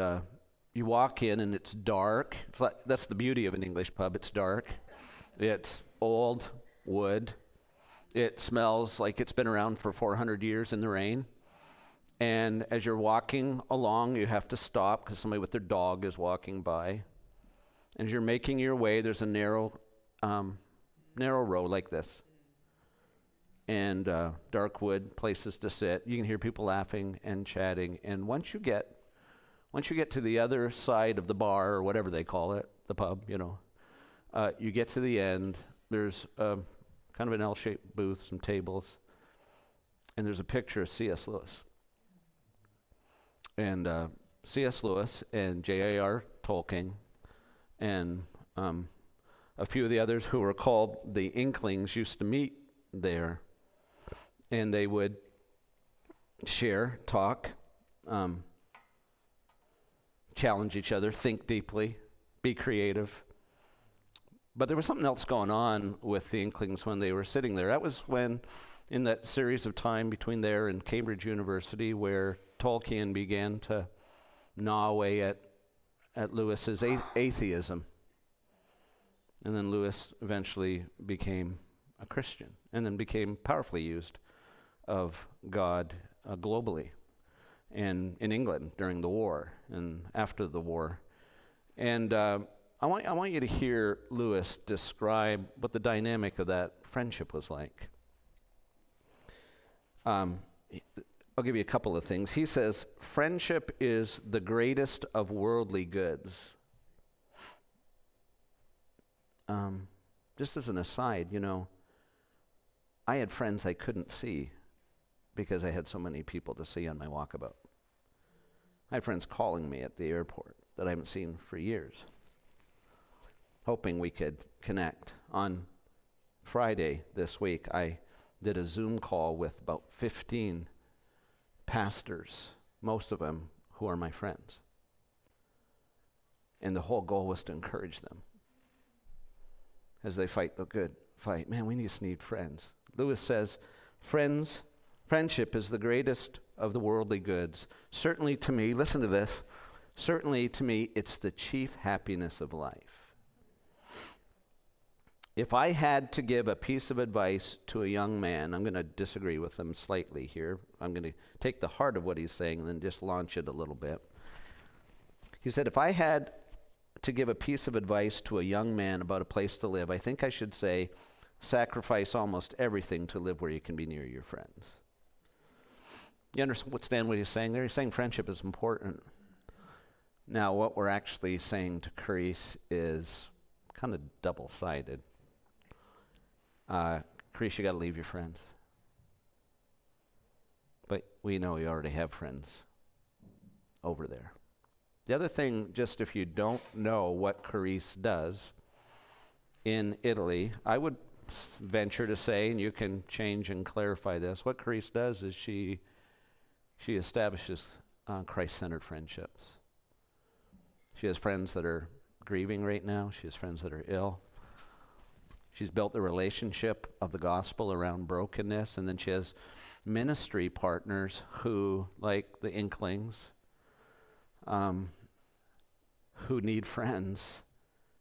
you walk in and it's dark. It's like, that's the beauty of an English pub. It's dark. It's old wood. It smells like it's been around for 400 years in the rain. And as you're walking along, you have to stop because somebody with their dog is walking by. And as you're making your way, there's a narrow road like this. And dark wood, places to sit. You can hear people laughing and chatting. And once you get to the other side of the bar, or whatever they call it, the pub, you get to the end, there's kind of an L-shaped booth, some tables, and there's a picture of C.S. Lewis. And C.S. Lewis and J.R.R. Tolkien and a few of the others who were called the Inklings used to meet there. And they would share, talk, challenge each other, think deeply, be creative. But there was something else going on with the Inklings when they were sitting there. That was when, in that series of time between there and Cambridge University, where Tolkien began to gnaw away at Lewis's atheism. And then Lewis eventually became a Christian, and then became powerfully used of God globally, and in England during the war and after the war. And I want you to hear Lewis describe what the dynamic of that friendship was like. I'll give you a couple of things. He says, friendship is the greatest of worldly goods. Just as an aside, you know, I had friends I couldn't see because I had so many people to see on my walkabout. I had friends calling me at the airport that I haven't seen for years, hoping we could connect. On Friday this week, I did a Zoom call with about 15 pastors, most of them who are my friends. And the whole goal was to encourage them as they fight the good fight. Man, we just need friends. Lewis says, friendship is the greatest of the worldly goods. Certainly to me, listen to this, certainly to me, it's the chief happiness of life. If I had to give a piece of advice to a young man, I'm going to disagree with him slightly here. I'm going to take the heart of what he's saying and then just launch it a little bit. He said, if I had to give a piece of advice to a young man about a place to live, I think I should say, sacrifice almost everything to live where you can be near your friends. You understand what he's saying there? He's saying friendship is important. Now, what we're actually saying to Karise is kind of double-sided. Karise, you got to leave your friends. But we know you already have friends over there. The other thing, just if you don't know what Karise does in Italy, I would venture to say, and you can change and clarify this, what Karise does is she establishes Christ-centered friendships. She has friends that are grieving right now. She has friends that are ill. She's built the relationship of the gospel around brokenness, and then she has ministry partners who, like the Inklings, who need friends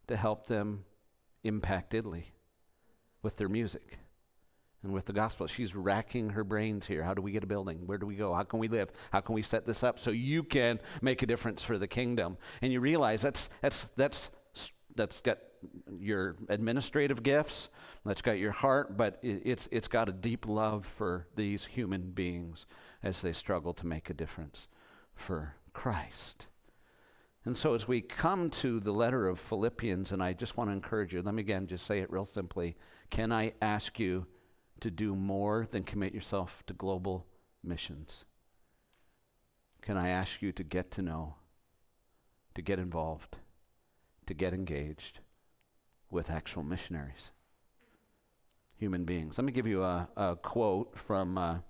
to help them impact Italy with their music and with the gospel. She's racking her brains here. How do we get a building? Where do we go? How can we live? How can we set this up so you can make a difference for the kingdom? And you realize that's got your administrative gifts, that's got your heart, but it's got a deep love for these human beings as they struggle to make a difference for Christ. And so as we come to the letter of Philippians, and I just want to encourage you, let me again just say it real simply, can I ask you to do more than commit yourself to global missions? Can I ask you to get to know, to get involved, to get engaged with actual missionaries, human beings? Let me give you a quote from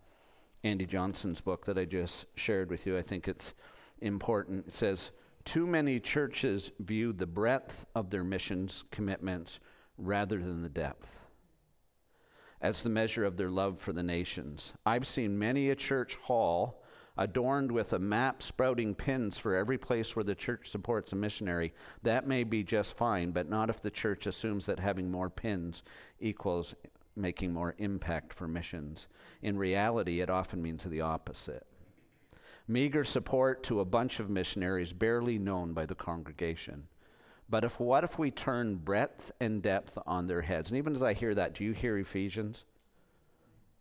Andy Johnson's book that I just shared with you. I think it's important. It says, too many churches view the breadth of their missions commitments rather than the depth as the measure of their love for the nations. I've seen many a church hall adorned with a map sprouting pins for every place where the church supports a missionary. That may be just fine, but not if the church assumes that having more pins equals making more impact for missions. In reality, it often means the opposite. Meager support to a bunch of missionaries barely known by the congregation. But what if we turn breadth and depth on their heads? And even as I hear that, do you hear Ephesians?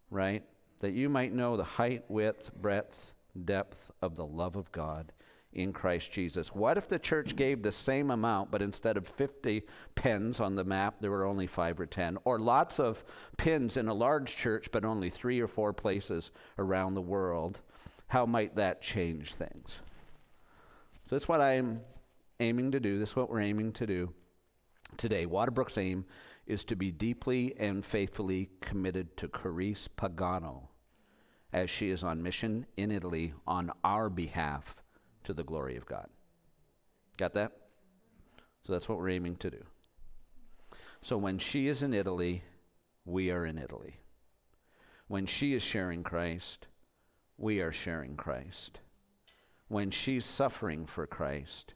Right? That you might know the height, width, breadth, depth of the love of God in Christ Jesus. What if the church gave the same amount, but instead of 50 pins on the map, there were only 5 or 10, or lots of pins in a large church, but only 3 or 4 places around the world? How might that change things? So that's what I'm aiming to do. That's what we're aiming to do today. Waterbrooke's aim is to be deeply and faithfully committed to Karise Pagano as she is on mission in Italy on our behalf to the glory of God. Got that? So that's what we're aiming to do. So when she is in Italy, we are in Italy. When she is sharing Christ, we are sharing Christ. When she's suffering for Christ,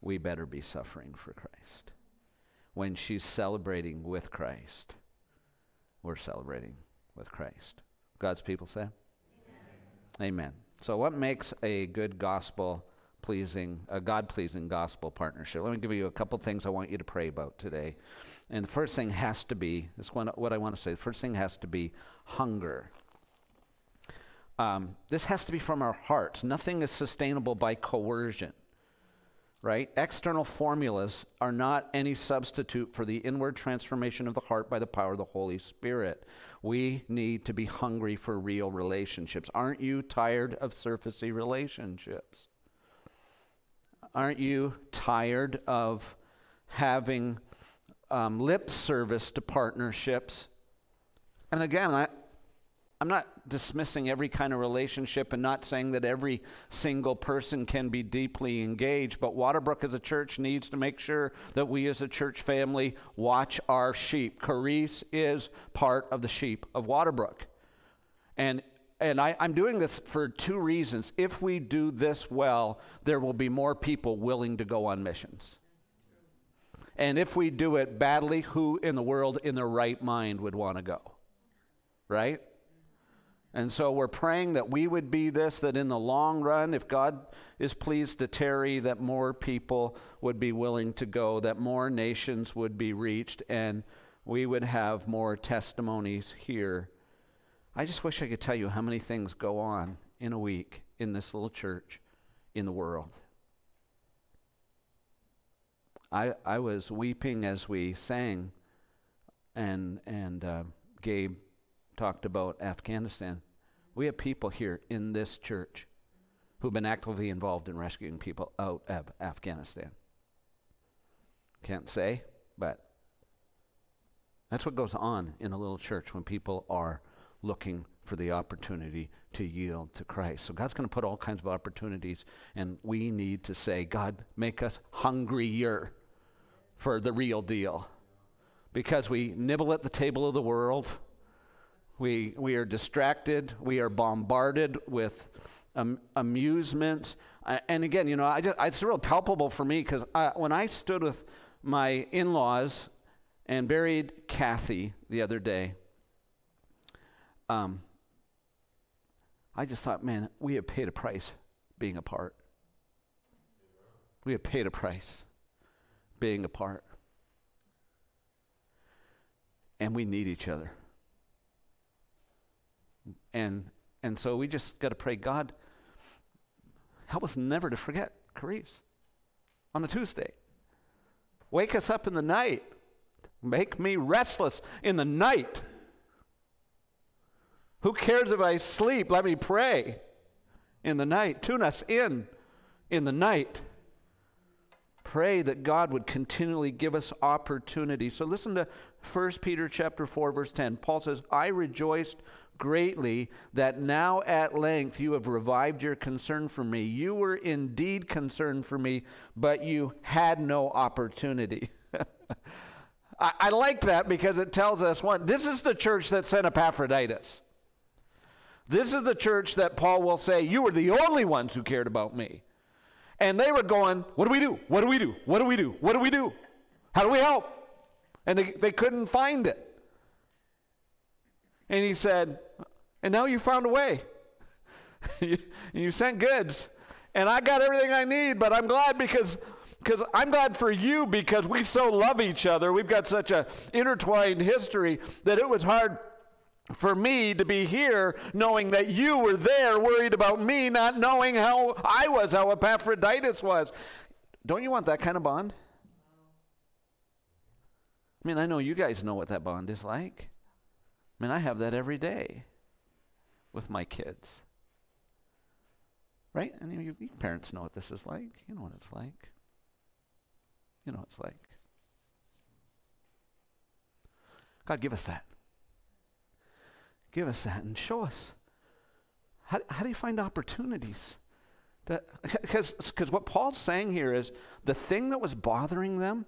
we better be suffering for Christ. When she's celebrating with Christ, we're celebrating with Christ. God's people say? Amen. Amen. So what makes a good gospel pleasing, a God-pleasing gospel partnership. Let me give you a couple things I want you to pray about today. And the first thing has to be, this one, what I want to say, the first thing has to be hunger. This has to be from our hearts. Nothing is sustainable by coercion, right? External formulas are not any substitute for the inward transformation of the heart by the power of the Holy Spirit. We need to be hungry for real relationships. Aren't you tired of surfacey relationships? Aren't you tired of having lip service to partnerships? And again, I'm not dismissing every kind of relationship and not saying that every single person can be deeply engaged, but Waterbrooke as a church needs to make sure that we as a church family watch our sheep. Karise is part of the sheep of Waterbrooke. And I'm doing this for two reasons. If we do this well, there will be more people willing to go on missions. And if we do it badly, who in the world in their right mind would want to go, right? And so we're praying that we would be this, that in the long run, if God is pleased to tarry, that more people would be willing to go, that more nations would be reached, and we would have more testimonies here. I just wish I could tell you how many things go on in a week in this little church in the world. I was weeping as we sang, and Gabe talked about Afghanistan. We have people here in this church who've been actively involved in rescuing people out of Afghanistan. Can't say, but that's what goes on in a little church when people are looking for the opportunity to yield to Christ. So God's going to put all kinds of opportunities, and we need to say, God, make us hungrier for the real deal, because we nibble at the table of the world. We are distracted. We are bombarded with amusements. And again, you know, it's real palpable for me, because when I stood with my in-laws and buried Kathy the other day, I just thought, man, we have paid a price being apart. We have paid a price being apart. And we need each other. And so we just got to pray, God, help us never to forget Karise on a Tuesday. Wake us up in the night. Make me restless in the night. Who cares if I sleep? Let me pray in the night. Tune us in the night. Pray that God would continually give us opportunity. So listen to 1 Peter chapter 4, verse 10. Paul says, I rejoiced greatly that now at length you have revived your concern for me. You were indeed concerned for me, but you had no opportunity. I like that, because it tells us, one, this is the church that sent Epaphroditus. This is the church that Paul will say, you were the only ones who cared about me. And they were going, what do we do? What do we do? What do we do? What do we do? How do we help? And they couldn't find it. And he said, and now you found a way. you sent goods. And I got everything I need, but I'm glad because I'm glad for you, because we so love each other. We've got such an intertwined history that it was hard for me to be here knowing that you were there worried about me, not knowing how I was, how Epaphroditus was. Don't you want that kind of bond? I mean, I know you guys know what that bond is like. I mean, I have that every day with my kids, right? I mean, you parents know what this is like. You know what it's like. You know what it's like. God, give us that. Give us that and show us. How do you find opportunities? Because what Paul's saying here is the thing that was bothering them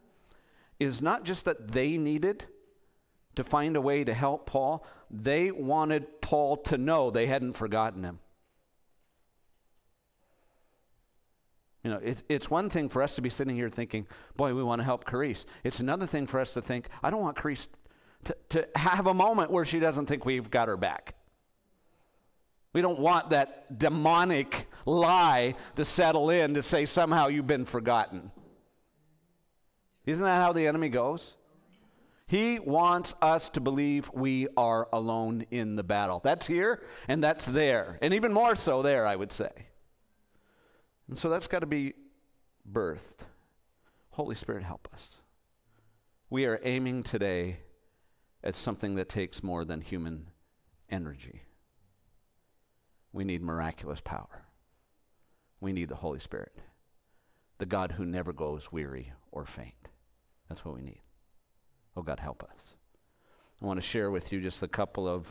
is not just that they needed to find a way to help Paul. They wanted Paul to know they hadn't forgotten him. You know, it's one thing for us to be sitting here thinking, boy, we want to help Karise. It's another thing for us to think, I don't want Karise to have a moment where she doesn't think we've got her back. We don't want that demonic lie to settle in to say somehow you've been forgotten. Isn't that how the enemy goes? He wants us to believe we are alone in the battle. That's here and that's there. And even more so there, I would say. And so that's got to be birthed. Holy Spirit, help us. We are aiming today at something that takes more than human energy. We need miraculous power. We need the Holy Spirit, the God who never goes weary or faint. That's what we need. Oh, God, help us. I want to share with you just a couple of,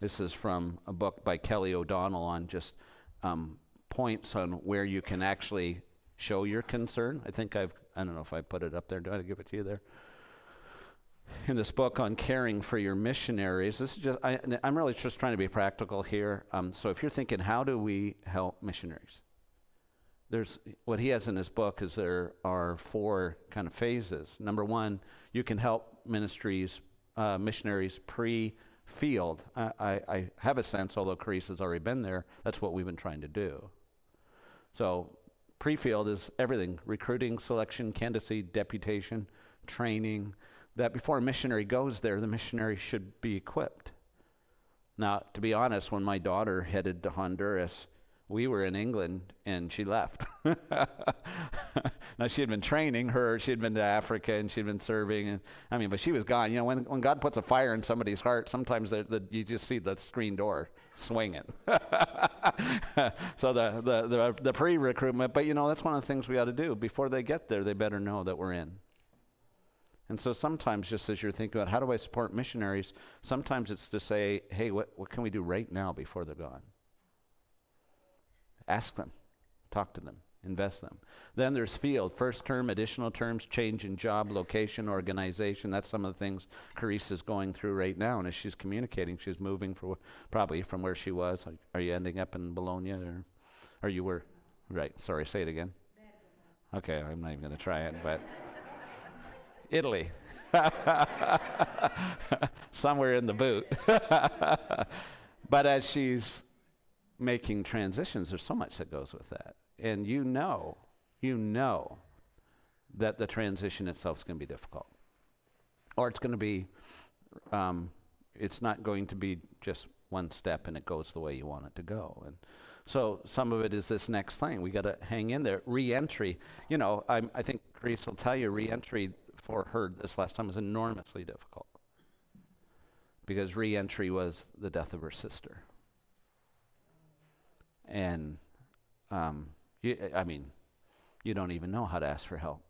this is from a book by Kelly O'Donnell on just points on where you can actually show your concern. I don't know if I put it up there. Do I give it to you there? In this book on caring for your missionaries, this is just, I'm really just trying to be practical here. So if you're thinking, how do we help missionaries? There's, what he has in his book is there are four kind of phases. Number one, you can help missionaries pre-field. I have a sense, although Karise has already been there, that's what we've been trying to do. So pre-field is everything, recruiting, selection, candidacy, deputation, training, that before a missionary goes there, the missionary should be equipped. Now, to be honest, when my daughter headed to Honduras, we were in England, and she left. Now, she had been training her. She had been to Africa, and she had been serving. And, I mean, but she was gone. You know, when God puts a fire in somebody's heart, sometimes you just see the screen door swinging. So the pre-recruitment. But, you know, that's one of the things we ought to do. Before they get there, they better know that we're in. And so sometimes, just as you're thinking about how do I support missionaries, sometimes it's to say, hey, what can we do right now before they're gone? Ask them, talk to them, invest them. Then there's field, first term, additional terms, change in job, location, organization. That's some of the things Karise is going through right now. And as she's communicating, she's moving probably from where she was. Are you ending up in Bologna? Or you were, right, sorry, say it again. Okay, I'm not even going to try it, but Italy. Somewhere in the boot. But as she's making transitions, there's so much that goes with that. And you know that the transition itself is going to be difficult. Or it's going to be, it's not going to be just one step and it goes the way you want it to go. And so some of it is this next thing. We got to hang in there. Re-entry. You know, I think Karise will tell you re-entry for her this last time was enormously difficult. Because re-entry was the death of her sister. And, I mean, you don't even know how to ask for help.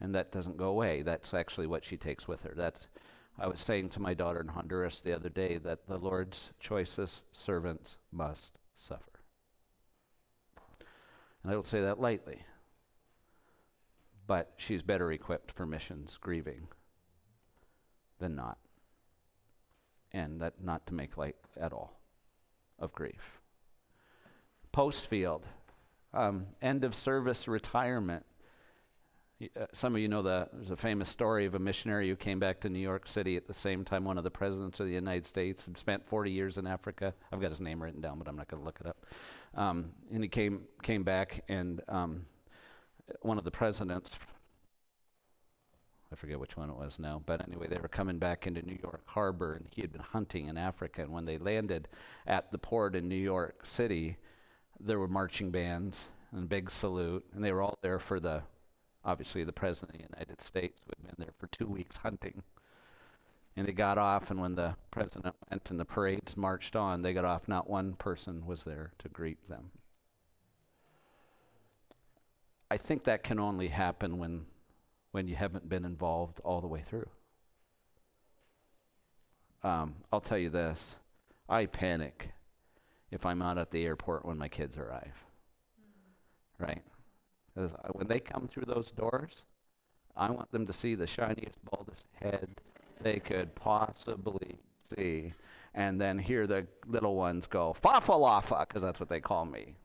And that doesn't go away. That's actually what she takes with her. I was saying to my daughter in Honduras the other day that the Lord's choicest servants must suffer. And I don't say that lightly. But she's better equipped for missions grieving than not. And that not to make light at all of grief. Postfield, end of service retirement. Some of you know there's a famous story of a missionary who came back to New York City at the same time one of the presidents of the United States and spent 40 years in Africa. I've got his name written down, but I'm not going to look it up. And he came back, and one of the presidents, I forget which one it was now, but anyway, they were coming back into New York Harbor, and he had been hunting in Africa, and when they landed at the port in New York City, there were marching bands and a big salute, and they were all there for obviously the President of the United States, who had been there for 2 weeks hunting. And they got off, and when the President went and the parades marched on, they got off, not one person was there to greet them. I think that can only happen when you haven't been involved all the way through. I'll tell you this, I panic if I'm out at the airport when my kids arrive, right? Because when they come through those doors, I want them to see the shiniest, baldest head they could possibly see, and then hear the little ones go, fa-fa-la-fa, because that's what they call me.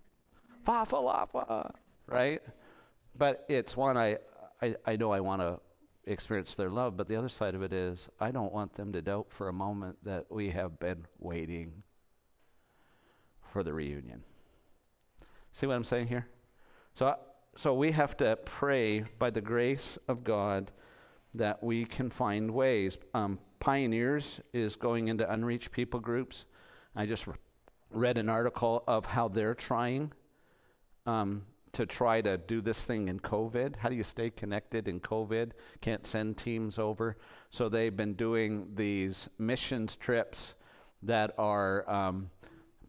Fa-fa-la-fa, right? But it's one I know I want to experience their love. But the other side of it is, I don't want them to doubt for a moment that we have been waiting for the reunion. See what I'm saying here? So we have to pray by the grace of God that we can find ways. Pioneers is going into unreached people groups. I just read an article of how they're trying to try to do this thing in COVID. How do you stay connected in COVID? Can't send teams over. So they've been doing these missions trips that are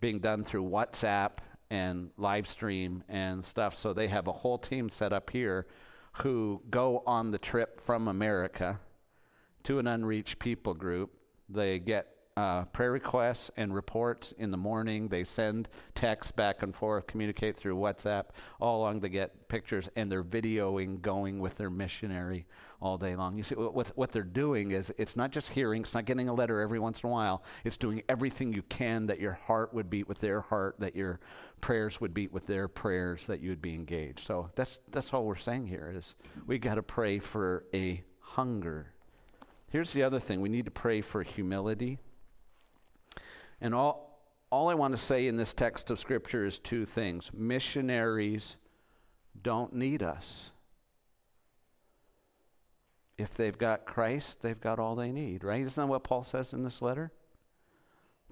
being done through WhatsApp and live stream and stuff. So they have a whole team set up here who go on the trip from America to an unreached people group. They get prayer requests and reports in the morning. They send texts back and forth, communicate through WhatsApp all along. They get pictures, and they're videoing going with their missionary all day long. You see, what they're doing is, it's not just hearing, it's not getting a letter every once in a while. It's doing everything you can that your heart would beat with their heart, that your prayers would beat with their prayers, that you would be engaged. So that's all we're saying here is we got to pray for a hunger. Here's the other thing. We need to pray for humility. And all I want to say in this text of Scripture is two things. Missionaries don't need us. If they've got Christ, they've got all they need, right? Isn't that what Paul says in this letter?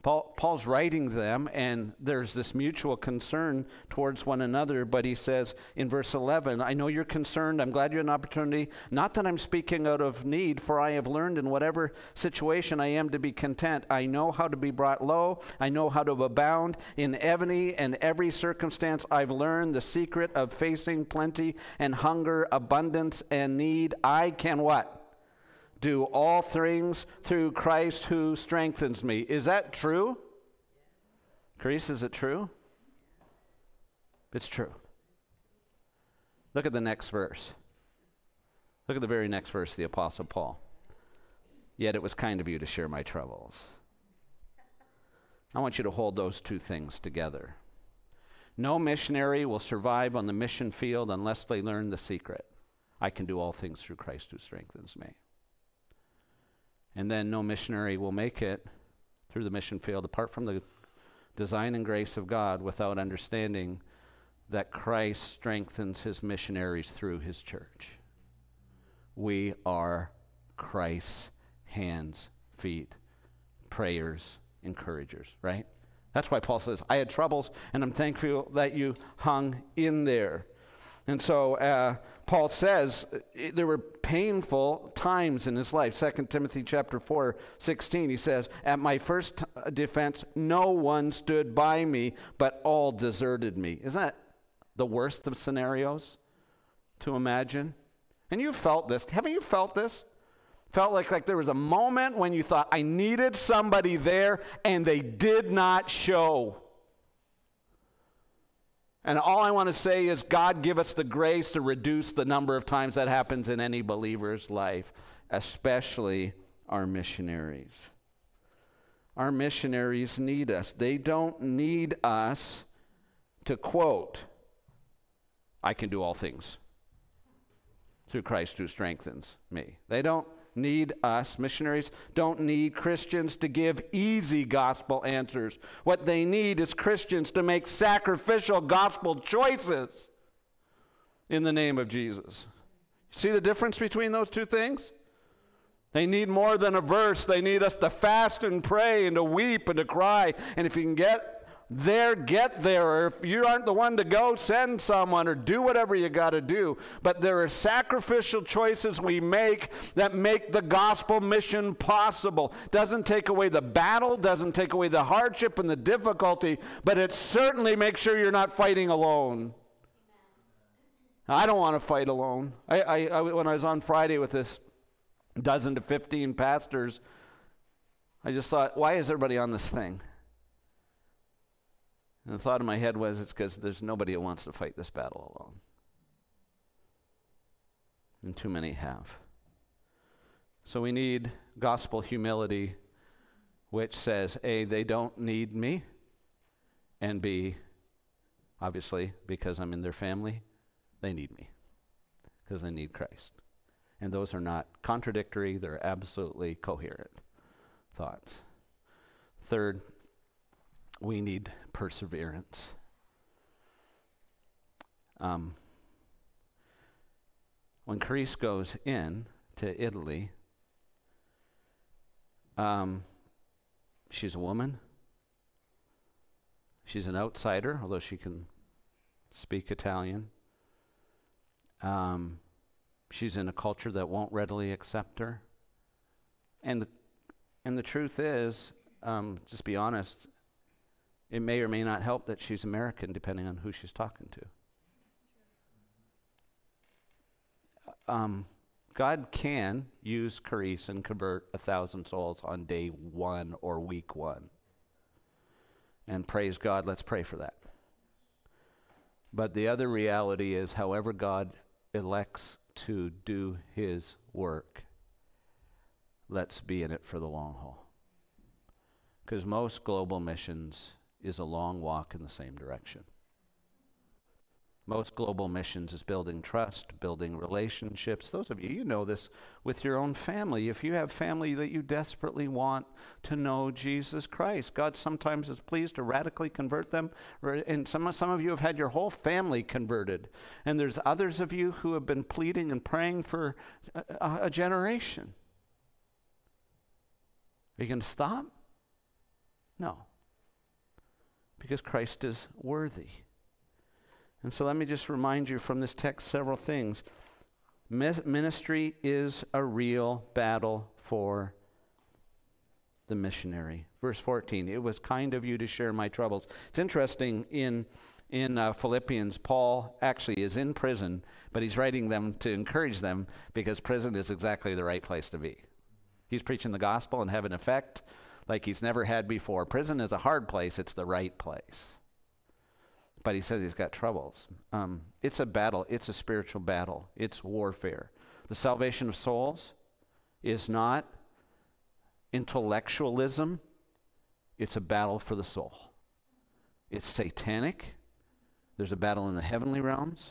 Paul's writing them, and there's this mutual concern towards one another, but he says in verse 11, I know you're concerned. I'm glad you had an opportunity. Not that I'm speaking out of need, for I have learned in whatever situation I am to be content. I know how to be brought low. I know how to abound in any and every circumstance. I've learned the secret of facing plenty and hunger, abundance and need. I can what? Do all things through Christ who strengthens me. Is that true? Karise, is it true? It's true. Look at the next verse. Look at the very next verse, the Apostle Paul. Yet it was kind of you to share my troubles. I want you to hold those two things together. No missionary will survive on the mission field unless they learn the secret. I can do all things through Christ who strengthens me. And then no missionary will make it through the mission field apart from the design and grace of God without understanding that Christ strengthens his missionaries through his church. We are Christ's hands, feet, prayers, encouragers, right? That's why Paul says, I had troubles, and I'm thankful that you hung in there. And so Paul says there were painful times in his life. 2 Timothy chapter 4:16, he says, at my first defense, no one stood by me, but all deserted me. Isn't that the worst of scenarios to imagine? And you felt this. Haven't you felt this? Felt like there was a moment when you thought, I needed somebody there, and they did not show. And all I want to say is God give us the grace to reduce the number of times that happens in any believer's life, especially our missionaries. Our missionaries need us. They don't need us to quote, I can do all things through Christ who strengthens me. They don't need us. Missionaries don't need Christians to give easy gospel answers. What they need is Christians to make sacrificial gospel choices in the name of Jesus. See the difference between those two things? They need more than a verse. They need us to fast and pray and to weep and to cry. And if you can get there, get there. Or if you aren't the one to go, send someone or do whatever you got to do. But there are sacrificial choices we make that make the gospel mission possible. Doesn't take away the battle, doesn't take away the hardship and the difficulty, but it certainly makes sure you're not fighting alone. I don't want to fight alone. When I was on Friday with this dozen to 15 pastors, I just thought, why is everybody on this thing? And the thought in my head was, it's because there's nobody who wants to fight this battle alone. And too many have. So we need gospel humility, which says, A, they don't need me, and B, obviously, because I'm in their family, they need me, because they need Christ. and those are not contradictory, they're absolutely coherent thoughts. Third, we need perseverance. When Karise goes in to Italy, she's a woman. She's an outsider, although she can speak Italian. She's in a culture that won't readily accept her. And the truth is, just be honest, it may or may not help that she's American, depending on who she's talking to. God can use Karise and convert 1,000 souls on day one or week one. And praise God, let's pray for that. But the other reality is, however God elects to do his work, let's be in it for the long haul. Because most global missions is a long walk in the same direction. Most global missions is building trust, building relationships. Those of you, you know this with your own family. If you have family that you desperately want to know Jesus Christ, God sometimes is pleased to radically convert them. And some of you have had your whole family converted. And there's others of you who have been pleading and praying for a generation. Are you going to stop? No. Because Christ is worthy. And so let me just remind you from this text several things. Ministry is a real battle for the missionary. Verse 14, it was kind of you to share my troubles. It's interesting, in Philippians, Paul actually is in prison, but he's writing them to encourage them because prison is exactly the right place to be. He's preaching the gospel and having an effect like he's never had before. Prison is a hard place, it's the right place. But he says he's got troubles. It's a battle. It's a spiritual battle. It's warfare. The salvation of souls is not intellectualism. It's a battle for the soul. It's satanic. There's a battle in the heavenly realms.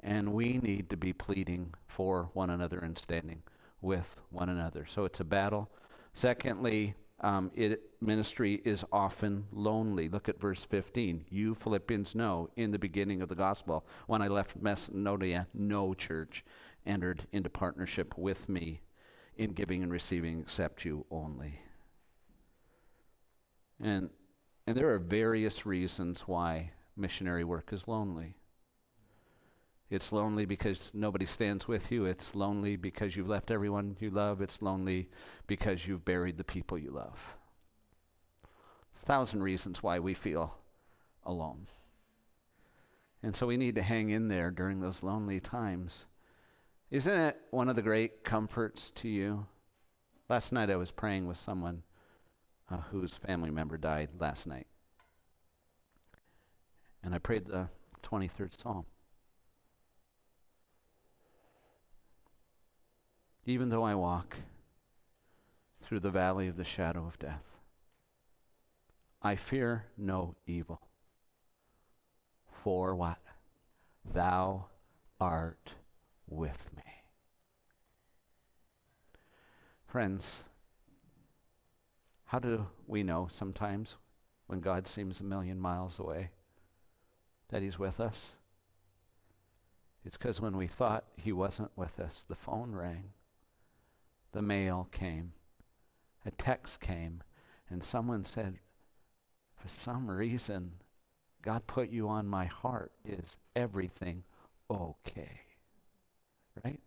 And we need to be pleading for one another and standing with one another. So it's a battle. Secondly, ministry is often lonely. Look at verse 15. You Philippians know in the beginning of the gospel, when I left Macedonia, no church entered into partnership with me in giving and receiving except you only. And there are various reasons why missionary work is lonely. It's lonely because nobody stands with you. It's lonely because you've left everyone you love. It's lonely because you've buried the people you love. 1,000 reasons why we feel alone. And so we need to hang in there during those lonely times. Isn't it one of the great comforts to you? Last night I was praying with someone whose family member died last night. And I prayed the 23rd Psalm. Even though I walk through the valley of the shadow of death, I fear no evil. For what? Thou art with me. Friends, how do we know sometimes when God seems a million miles away that he's with us? It's because when we thought he wasn't with us, the phone rang. The mail came, a text came, and someone said, for some reason, God put you on my heart. Is everything okay? Right?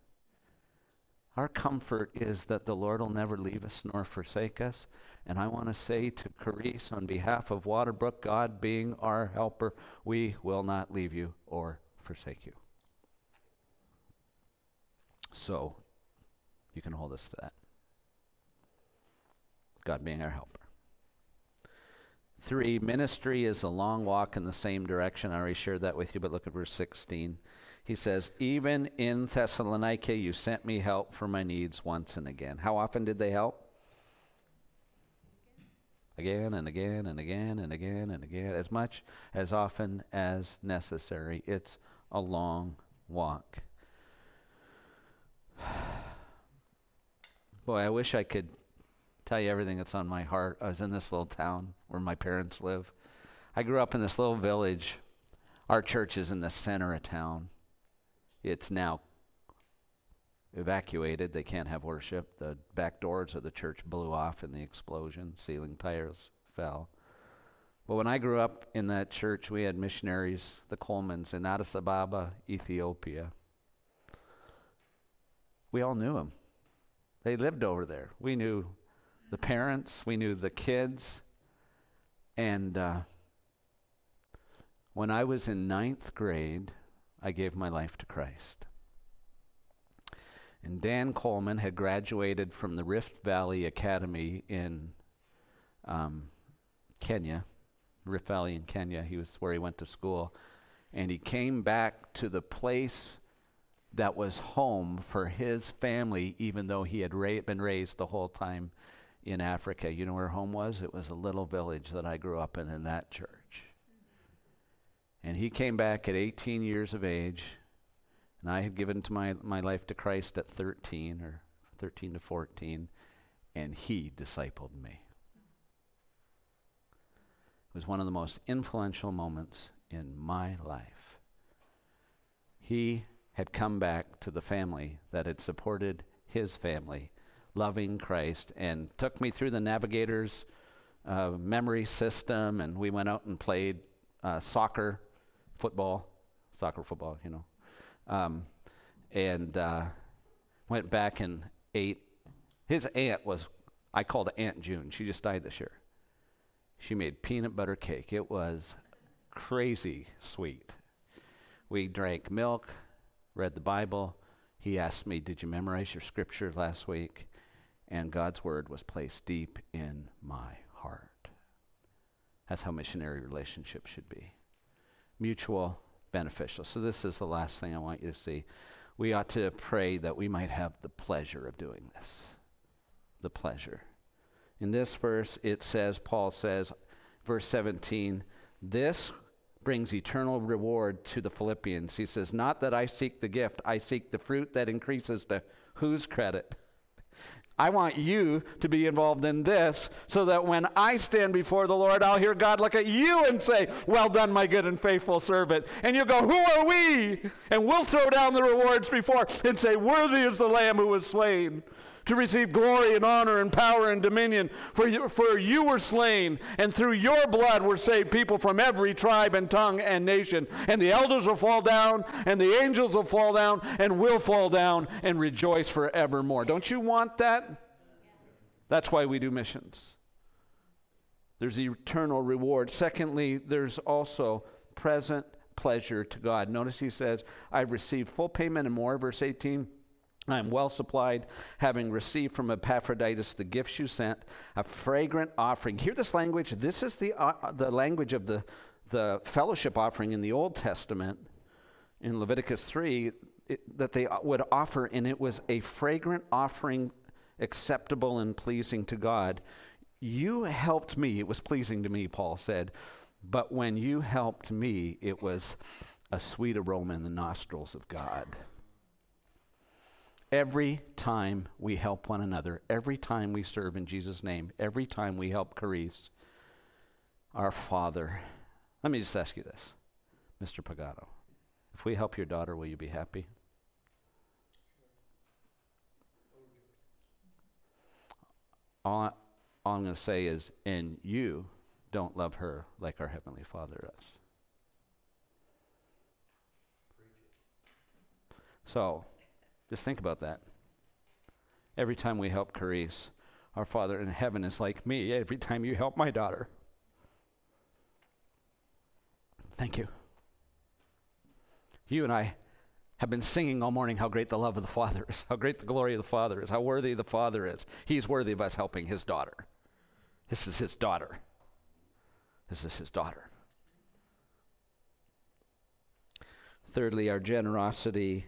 Our comfort is that the Lord will never leave us nor forsake us. And I want to say to Karise, on behalf of Waterbrooke, God being our helper, we will not leave you or forsake you. So, you can hold us to that. God being our helper. 3, ministry is a long walk in the same direction. I already shared that with you, but look at verse 16. He says, even in Thessalonica you sent me help for my needs once and again. How often did they help? Again and again and again and again and again. As much as often as necessary. It's a long walk. Boy, I wish I could tell you everything that's on my heart. I was in this little town where my parents live. I grew up in this little village. Our church is in the center of town. It's now evacuated. They can't have worship. The back doors of the church blew off in the explosion. Ceiling tiles fell. But when I grew up in that church, we had missionaries, the Colemans, in Addis Ababa, Ethiopia. We all knew them. They lived over there. We knew the parents. We knew the kids. And when I was in 9th grade, I gave my life to Christ. And Dan Coleman had graduated from the Rift Valley Academy in Kenya. Rift Valley in Kenya, he was where he went to school, and he came back to the place that was home for his family, even though he had been raised the whole time in Africa. You know where home was? It was a little village that I grew up in that church. And he came back at 18 years of age, and I had given to my life to Christ at 13, or 13 to 14, and he discipled me. Was one of the most influential moments in my life. He had come back to the family that had supported his family, loving Christ, and took me through the Navigator's memory system, and we went out and played soccer, football, you know, and went back and ate. His aunt was, I called her Aunt June. She just died this year. She made peanut butter cake. It was crazy sweet. We drank milk, read the Bible. He asked me, did you memorize your scripture last week? And God's word was placed deep in my heart. That's how missionary relationships should be. Mutual, beneficial. So this is the last thing I want you to see. We ought to pray that we might have the pleasure of doing this. The pleasure. In this verse, it says, Paul says, verse 17, this brings eternal reward to the Philippians. He says, not that I seek the gift, I seek the fruit that increases to whose credit? I want you to be involved in this so that when I stand before the Lord, I'll hear God look at you and say, well done, my good and faithful servant. And you go, who are we? And we'll throw down the rewards before and say, worthy is the Lamb who was slain to receive glory and honor and power and dominion. For you were slain, and through your blood were saved people from every tribe and tongue and nation. And the elders will fall down, and the angels will fall down, and will fall down and rejoice forevermore. Don't you want that? Yeah. That's why we do missions. There's eternal reward. Secondly, there's also present pleasure to God. Notice he says, I've received full payment and more, verse 18. I am well supplied, having received from Epaphroditus the gifts you sent, a fragrant offering. Hear this language. This is the language of the fellowship offering in the Old Testament in Leviticus 3 that they would offer, and it was a fragrant offering acceptable and pleasing to God. You helped me. It was pleasing to me, Paul said, but when you helped me, it was a sweet aroma in the nostrils of God. Every time we help one another, every time we serve in Jesus' name, every time we help Karise, our Father. Let me just ask you this, Mr. Pagano. If we help your daughter, will you be happy? All I'm going to say is, and you don't love her like our Heavenly Father does. So, just think about that. Every time we help Karise, our Father in heaven is like me. Every time you help my daughter. Thank you. You and I have been singing all morning how great the love of the Father is, how great the glory of the Father is, how worthy the Father is. He's worthy of us helping his daughter. This is his daughter. This is his daughter. Thirdly, our generosity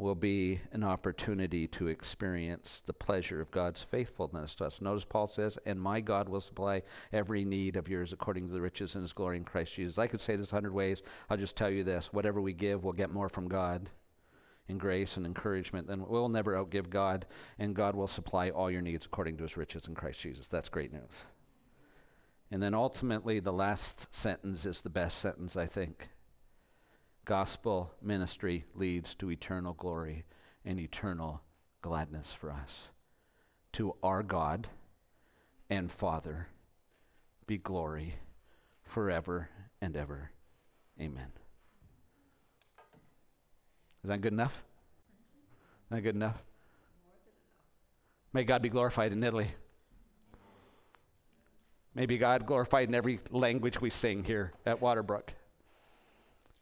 will be an opportunity to experience the pleasure of God's faithfulness to us. Notice Paul says, and my God will supply every need of yours according to the riches and his glory in Christ Jesus. I could say this 100 ways. I'll just tell you this. Whatever we give, we'll get more from God. and grace and encouragement, then we'll never outgive God, and God will supply all your needs according to his riches in Christ Jesus. That's great news. And then ultimately, the last sentence is the best sentence, I think. Gospel ministry leads to eternal glory and eternal gladness for us. To our God and Father be glory forever and ever. Amen. Is that good enough? Is that good enough? May God be glorified in Italy. May be God glorified in every language we sing here at Waterbrooke.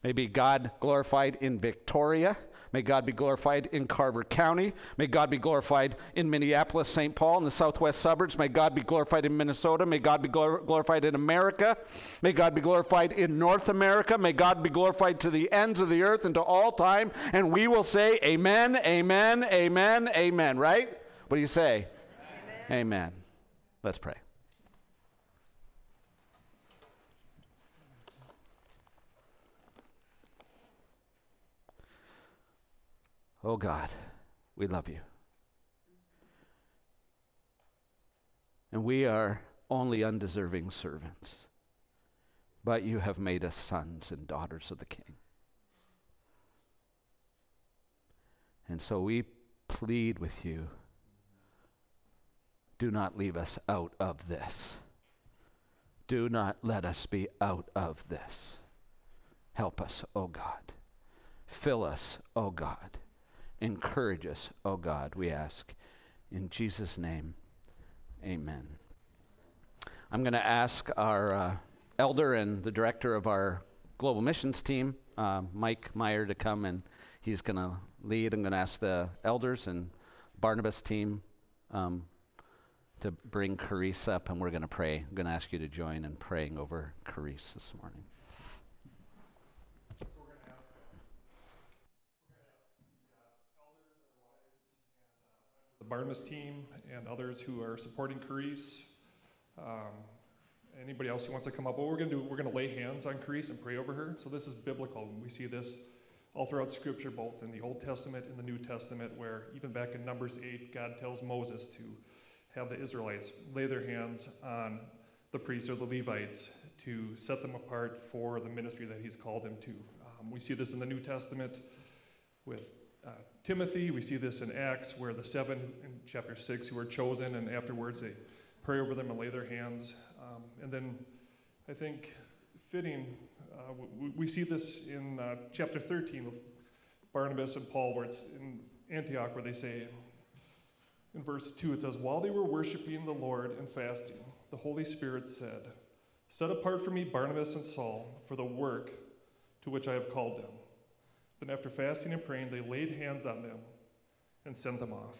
May be God glorified in Victoria. May God be glorified in Carver County. May God be glorified in Minneapolis, St. Paul, in the southwest suburbs. May God be glorified in Minnesota. May God be glorified in America. May God be glorified in North America. May God be glorified to the ends of the earth and to all time. And we will say, amen, amen, amen, amen. Right? What do you say? Amen. Amen. Let's pray. Oh God, we love you. And we are only undeserving servants, but you have made us sons and daughters of the King. And so we plead with you, do not leave us out of this. Do not let us be out of this. Help us, oh God. Fill us, oh God. Encourage us, oh God, we ask. In Jesus' name, amen. I'm going to ask our elder and the director of our global missions team, Mike Meyer, to come, and he's going to lead. I'm going to ask the elders and Barnabas team to bring Karise up, and we're going to pray. I'm going to ask you to join in praying over Karise this morning. Barnabas team and others who are supporting Karise. Anybody else who wants to come up, what we're going to do, we're going to lay hands on Karise and pray over her. So this is biblical. We see this all throughout Scripture, both in the Old Testament and the New Testament, where even back in Numbers 8, God tells Moses to have the Israelites lay their hands on the priests or the Levites to set them apart for the ministry that he's called them to. We see this in the New Testament with Timothy. We see this in Acts, where the seven in chapter 6 who are chosen, and afterwards they pray over them and lay their hands. And then I think fitting, we see this in chapter 13 with Barnabas and Paul, where it's in Antioch, where they say, in verse 2, it says, "While they were worshiping the Lord and fasting, the Holy Spirit said, 'Set apart for me Barnabas and Saul for the work to which I have called them.' Then after fasting and praying, they laid hands on them and sent them off."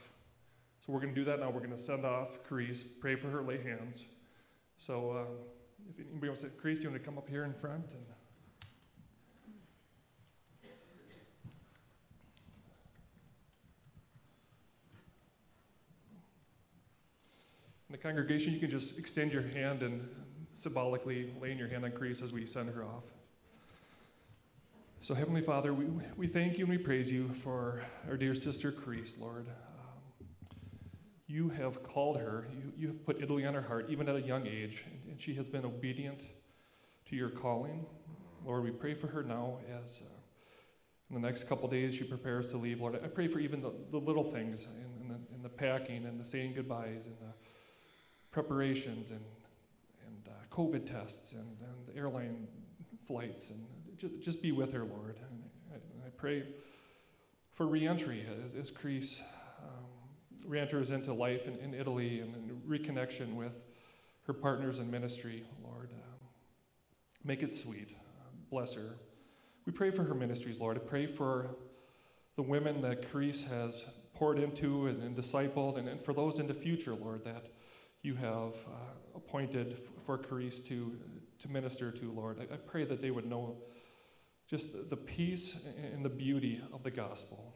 So we're going to do that now. We're going to send off Karise, pray for her, lay hands. So if anybody wants to, Karise, do you want to come up here in front? And in the congregation, you can just extend your hand and symbolically laying your hand on Karise as we send her off. So, Heavenly Father, we thank you and we praise you for our dear sister Karise, Lord. You have called her. You have put Italy on her heart, even at a young age, and she has been obedient to your calling. Lord, we pray for her now as in the next couple days she prepares to leave. Lord, I pray for even the little things in the packing and the saying goodbyes and the preparations and COVID tests and the airline flights and just be with her, Lord. And I pray for reentry as Karise reenters into life in Italy and reconnection with her partners in ministry, Lord. Make it sweet. Bless her. We pray for her ministries, Lord. I pray for the women that Karise has poured into and discipled, and for those in the future, Lord, that you have appointed for Karise to minister to, Lord. I pray that they would know just the peace and the beauty of the gospel.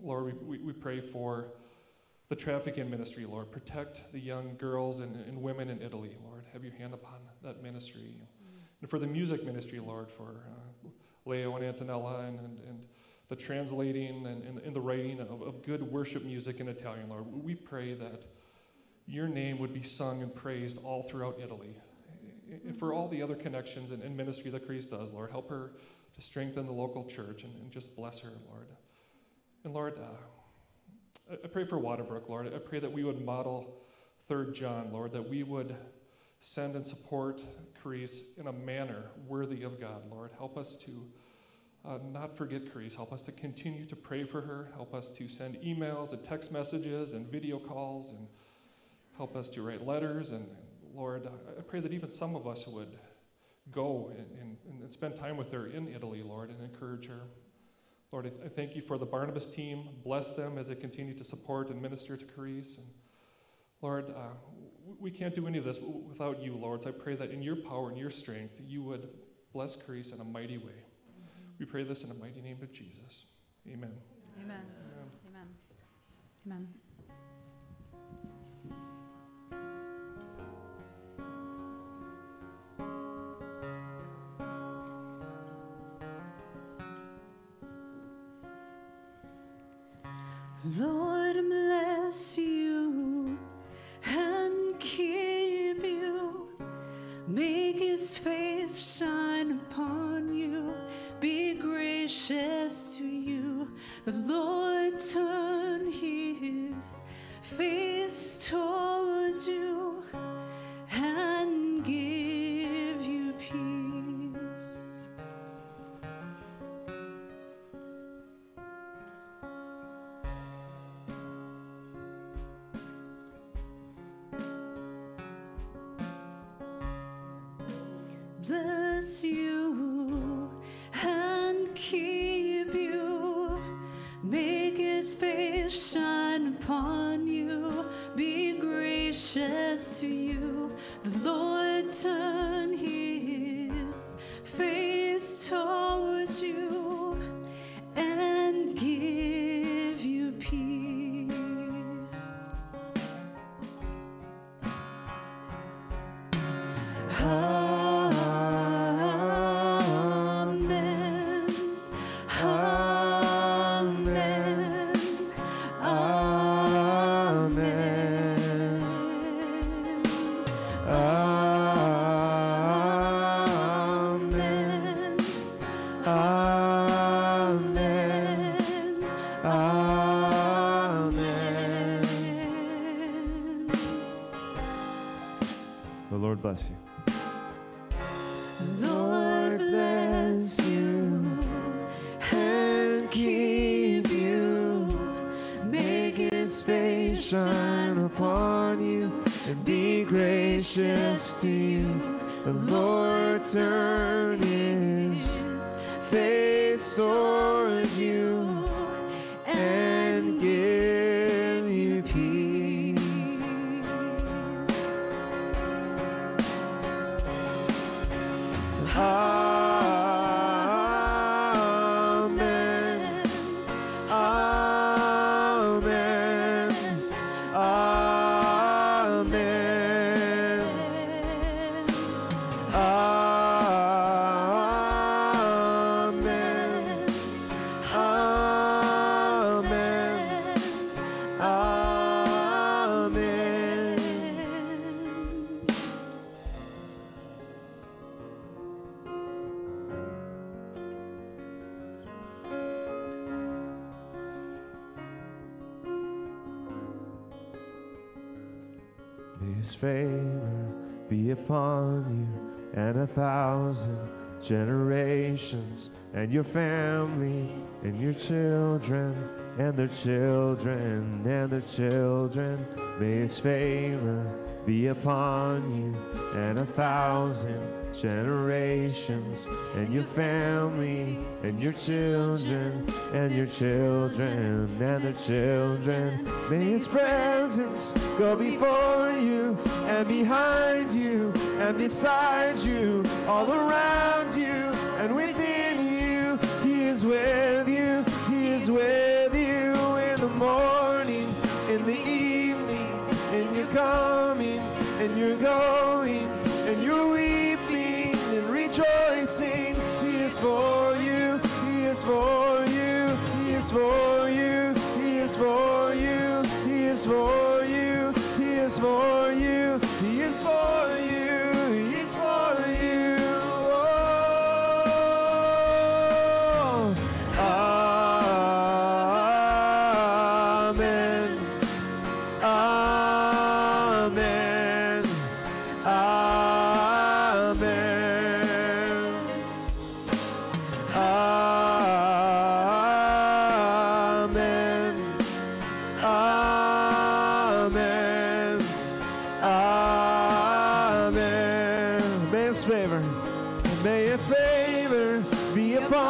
Lord, we pray for the trafficking ministry, Lord. Protect the young girls and women in Italy, Lord. Have your hand upon that ministry. And for the music ministry, Lord, for Leo and Antonella and the translating and the writing of good worship music in Italian, Lord. We pray that your name would be sung and praised all throughout Italy. And for all the other connections and ministry that Karise does, Lord, help her to strengthen the local church and just bless her, Lord. And Lord, I pray for Waterbrooke, Lord. I pray that we would model 3 John, Lord, that we would send and support Karise in a manner worthy of God, Lord. Help us to not forget Karise. Help us to continue to pray for her. Help us to send emails and text messages and video calls, and help us to write letters. And Lord, I pray that even some of us would go and spend time with her in Italy, Lord, and encourage her. Lord, I thank you for the Barnabas team. Bless them as they continue to support and minister to Karise. And Lord, we can't do any of this without you, Lord. So I pray that in your power and your strength, you would bless Karise in a mighty way. We pray this in the mighty name of Jesus. Amen. Amen. Amen. Amen. Lord, bless you and keep you. Make his face shine upon you. Be gracious to you. The Lord turn his face toward you and give you peace. Bless you and keep you. Make his face shine upon you. Be gracious to you. The Lord turn his face toward you and give you peace. Amen. Amen. Amen. Amen. Amen. Amen. The Lord bless you. Lord bless you and keep you. Make his face shine upon you and be gracious to you. The Lord turn his face towards you and give you peace. Amen. Amen. Amen. Amen. Amen. Amen. May his favor be upon you and 1,000 generations, and your family, and your children, and their children, and their children. May his favor be upon you and 1,000 generations, and your family, and your children, and your children, and their children. May his presence go before you, and behind you, and beside you, all around you, and within you. He is with you, he is with you, in the morning, in the evening, in your coming, and your going, and your weeping, and rejoicing. He is for you, he is for you,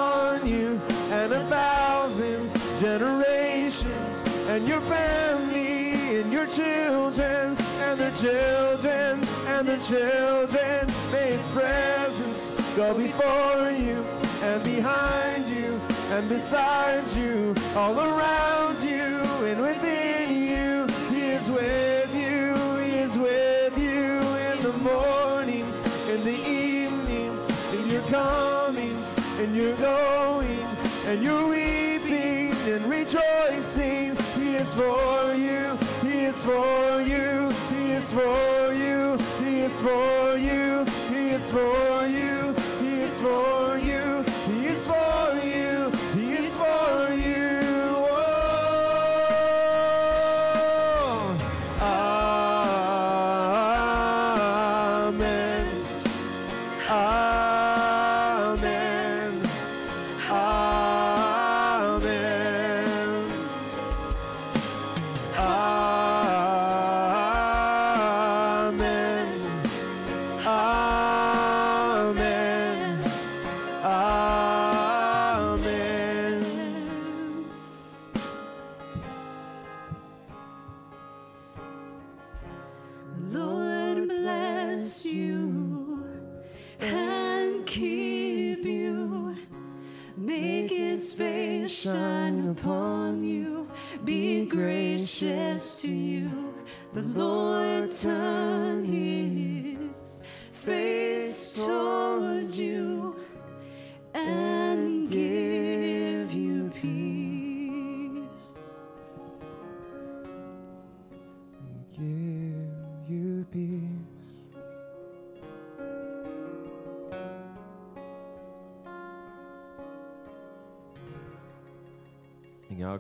on you and 1,000 generations and your family and your children and their children and their children. May His presence go before you and behind you and beside you, all around you and within you. He is with you, He is with you in the morning, in the evening, in your coming, in your going, and your weeping and rejoicing. He is for you, He is for you, He is for you, He is for you, He is for you, He is for you, He is for you, He is for you.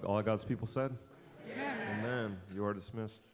All God's people said, yeah. Amen. You are dismissed.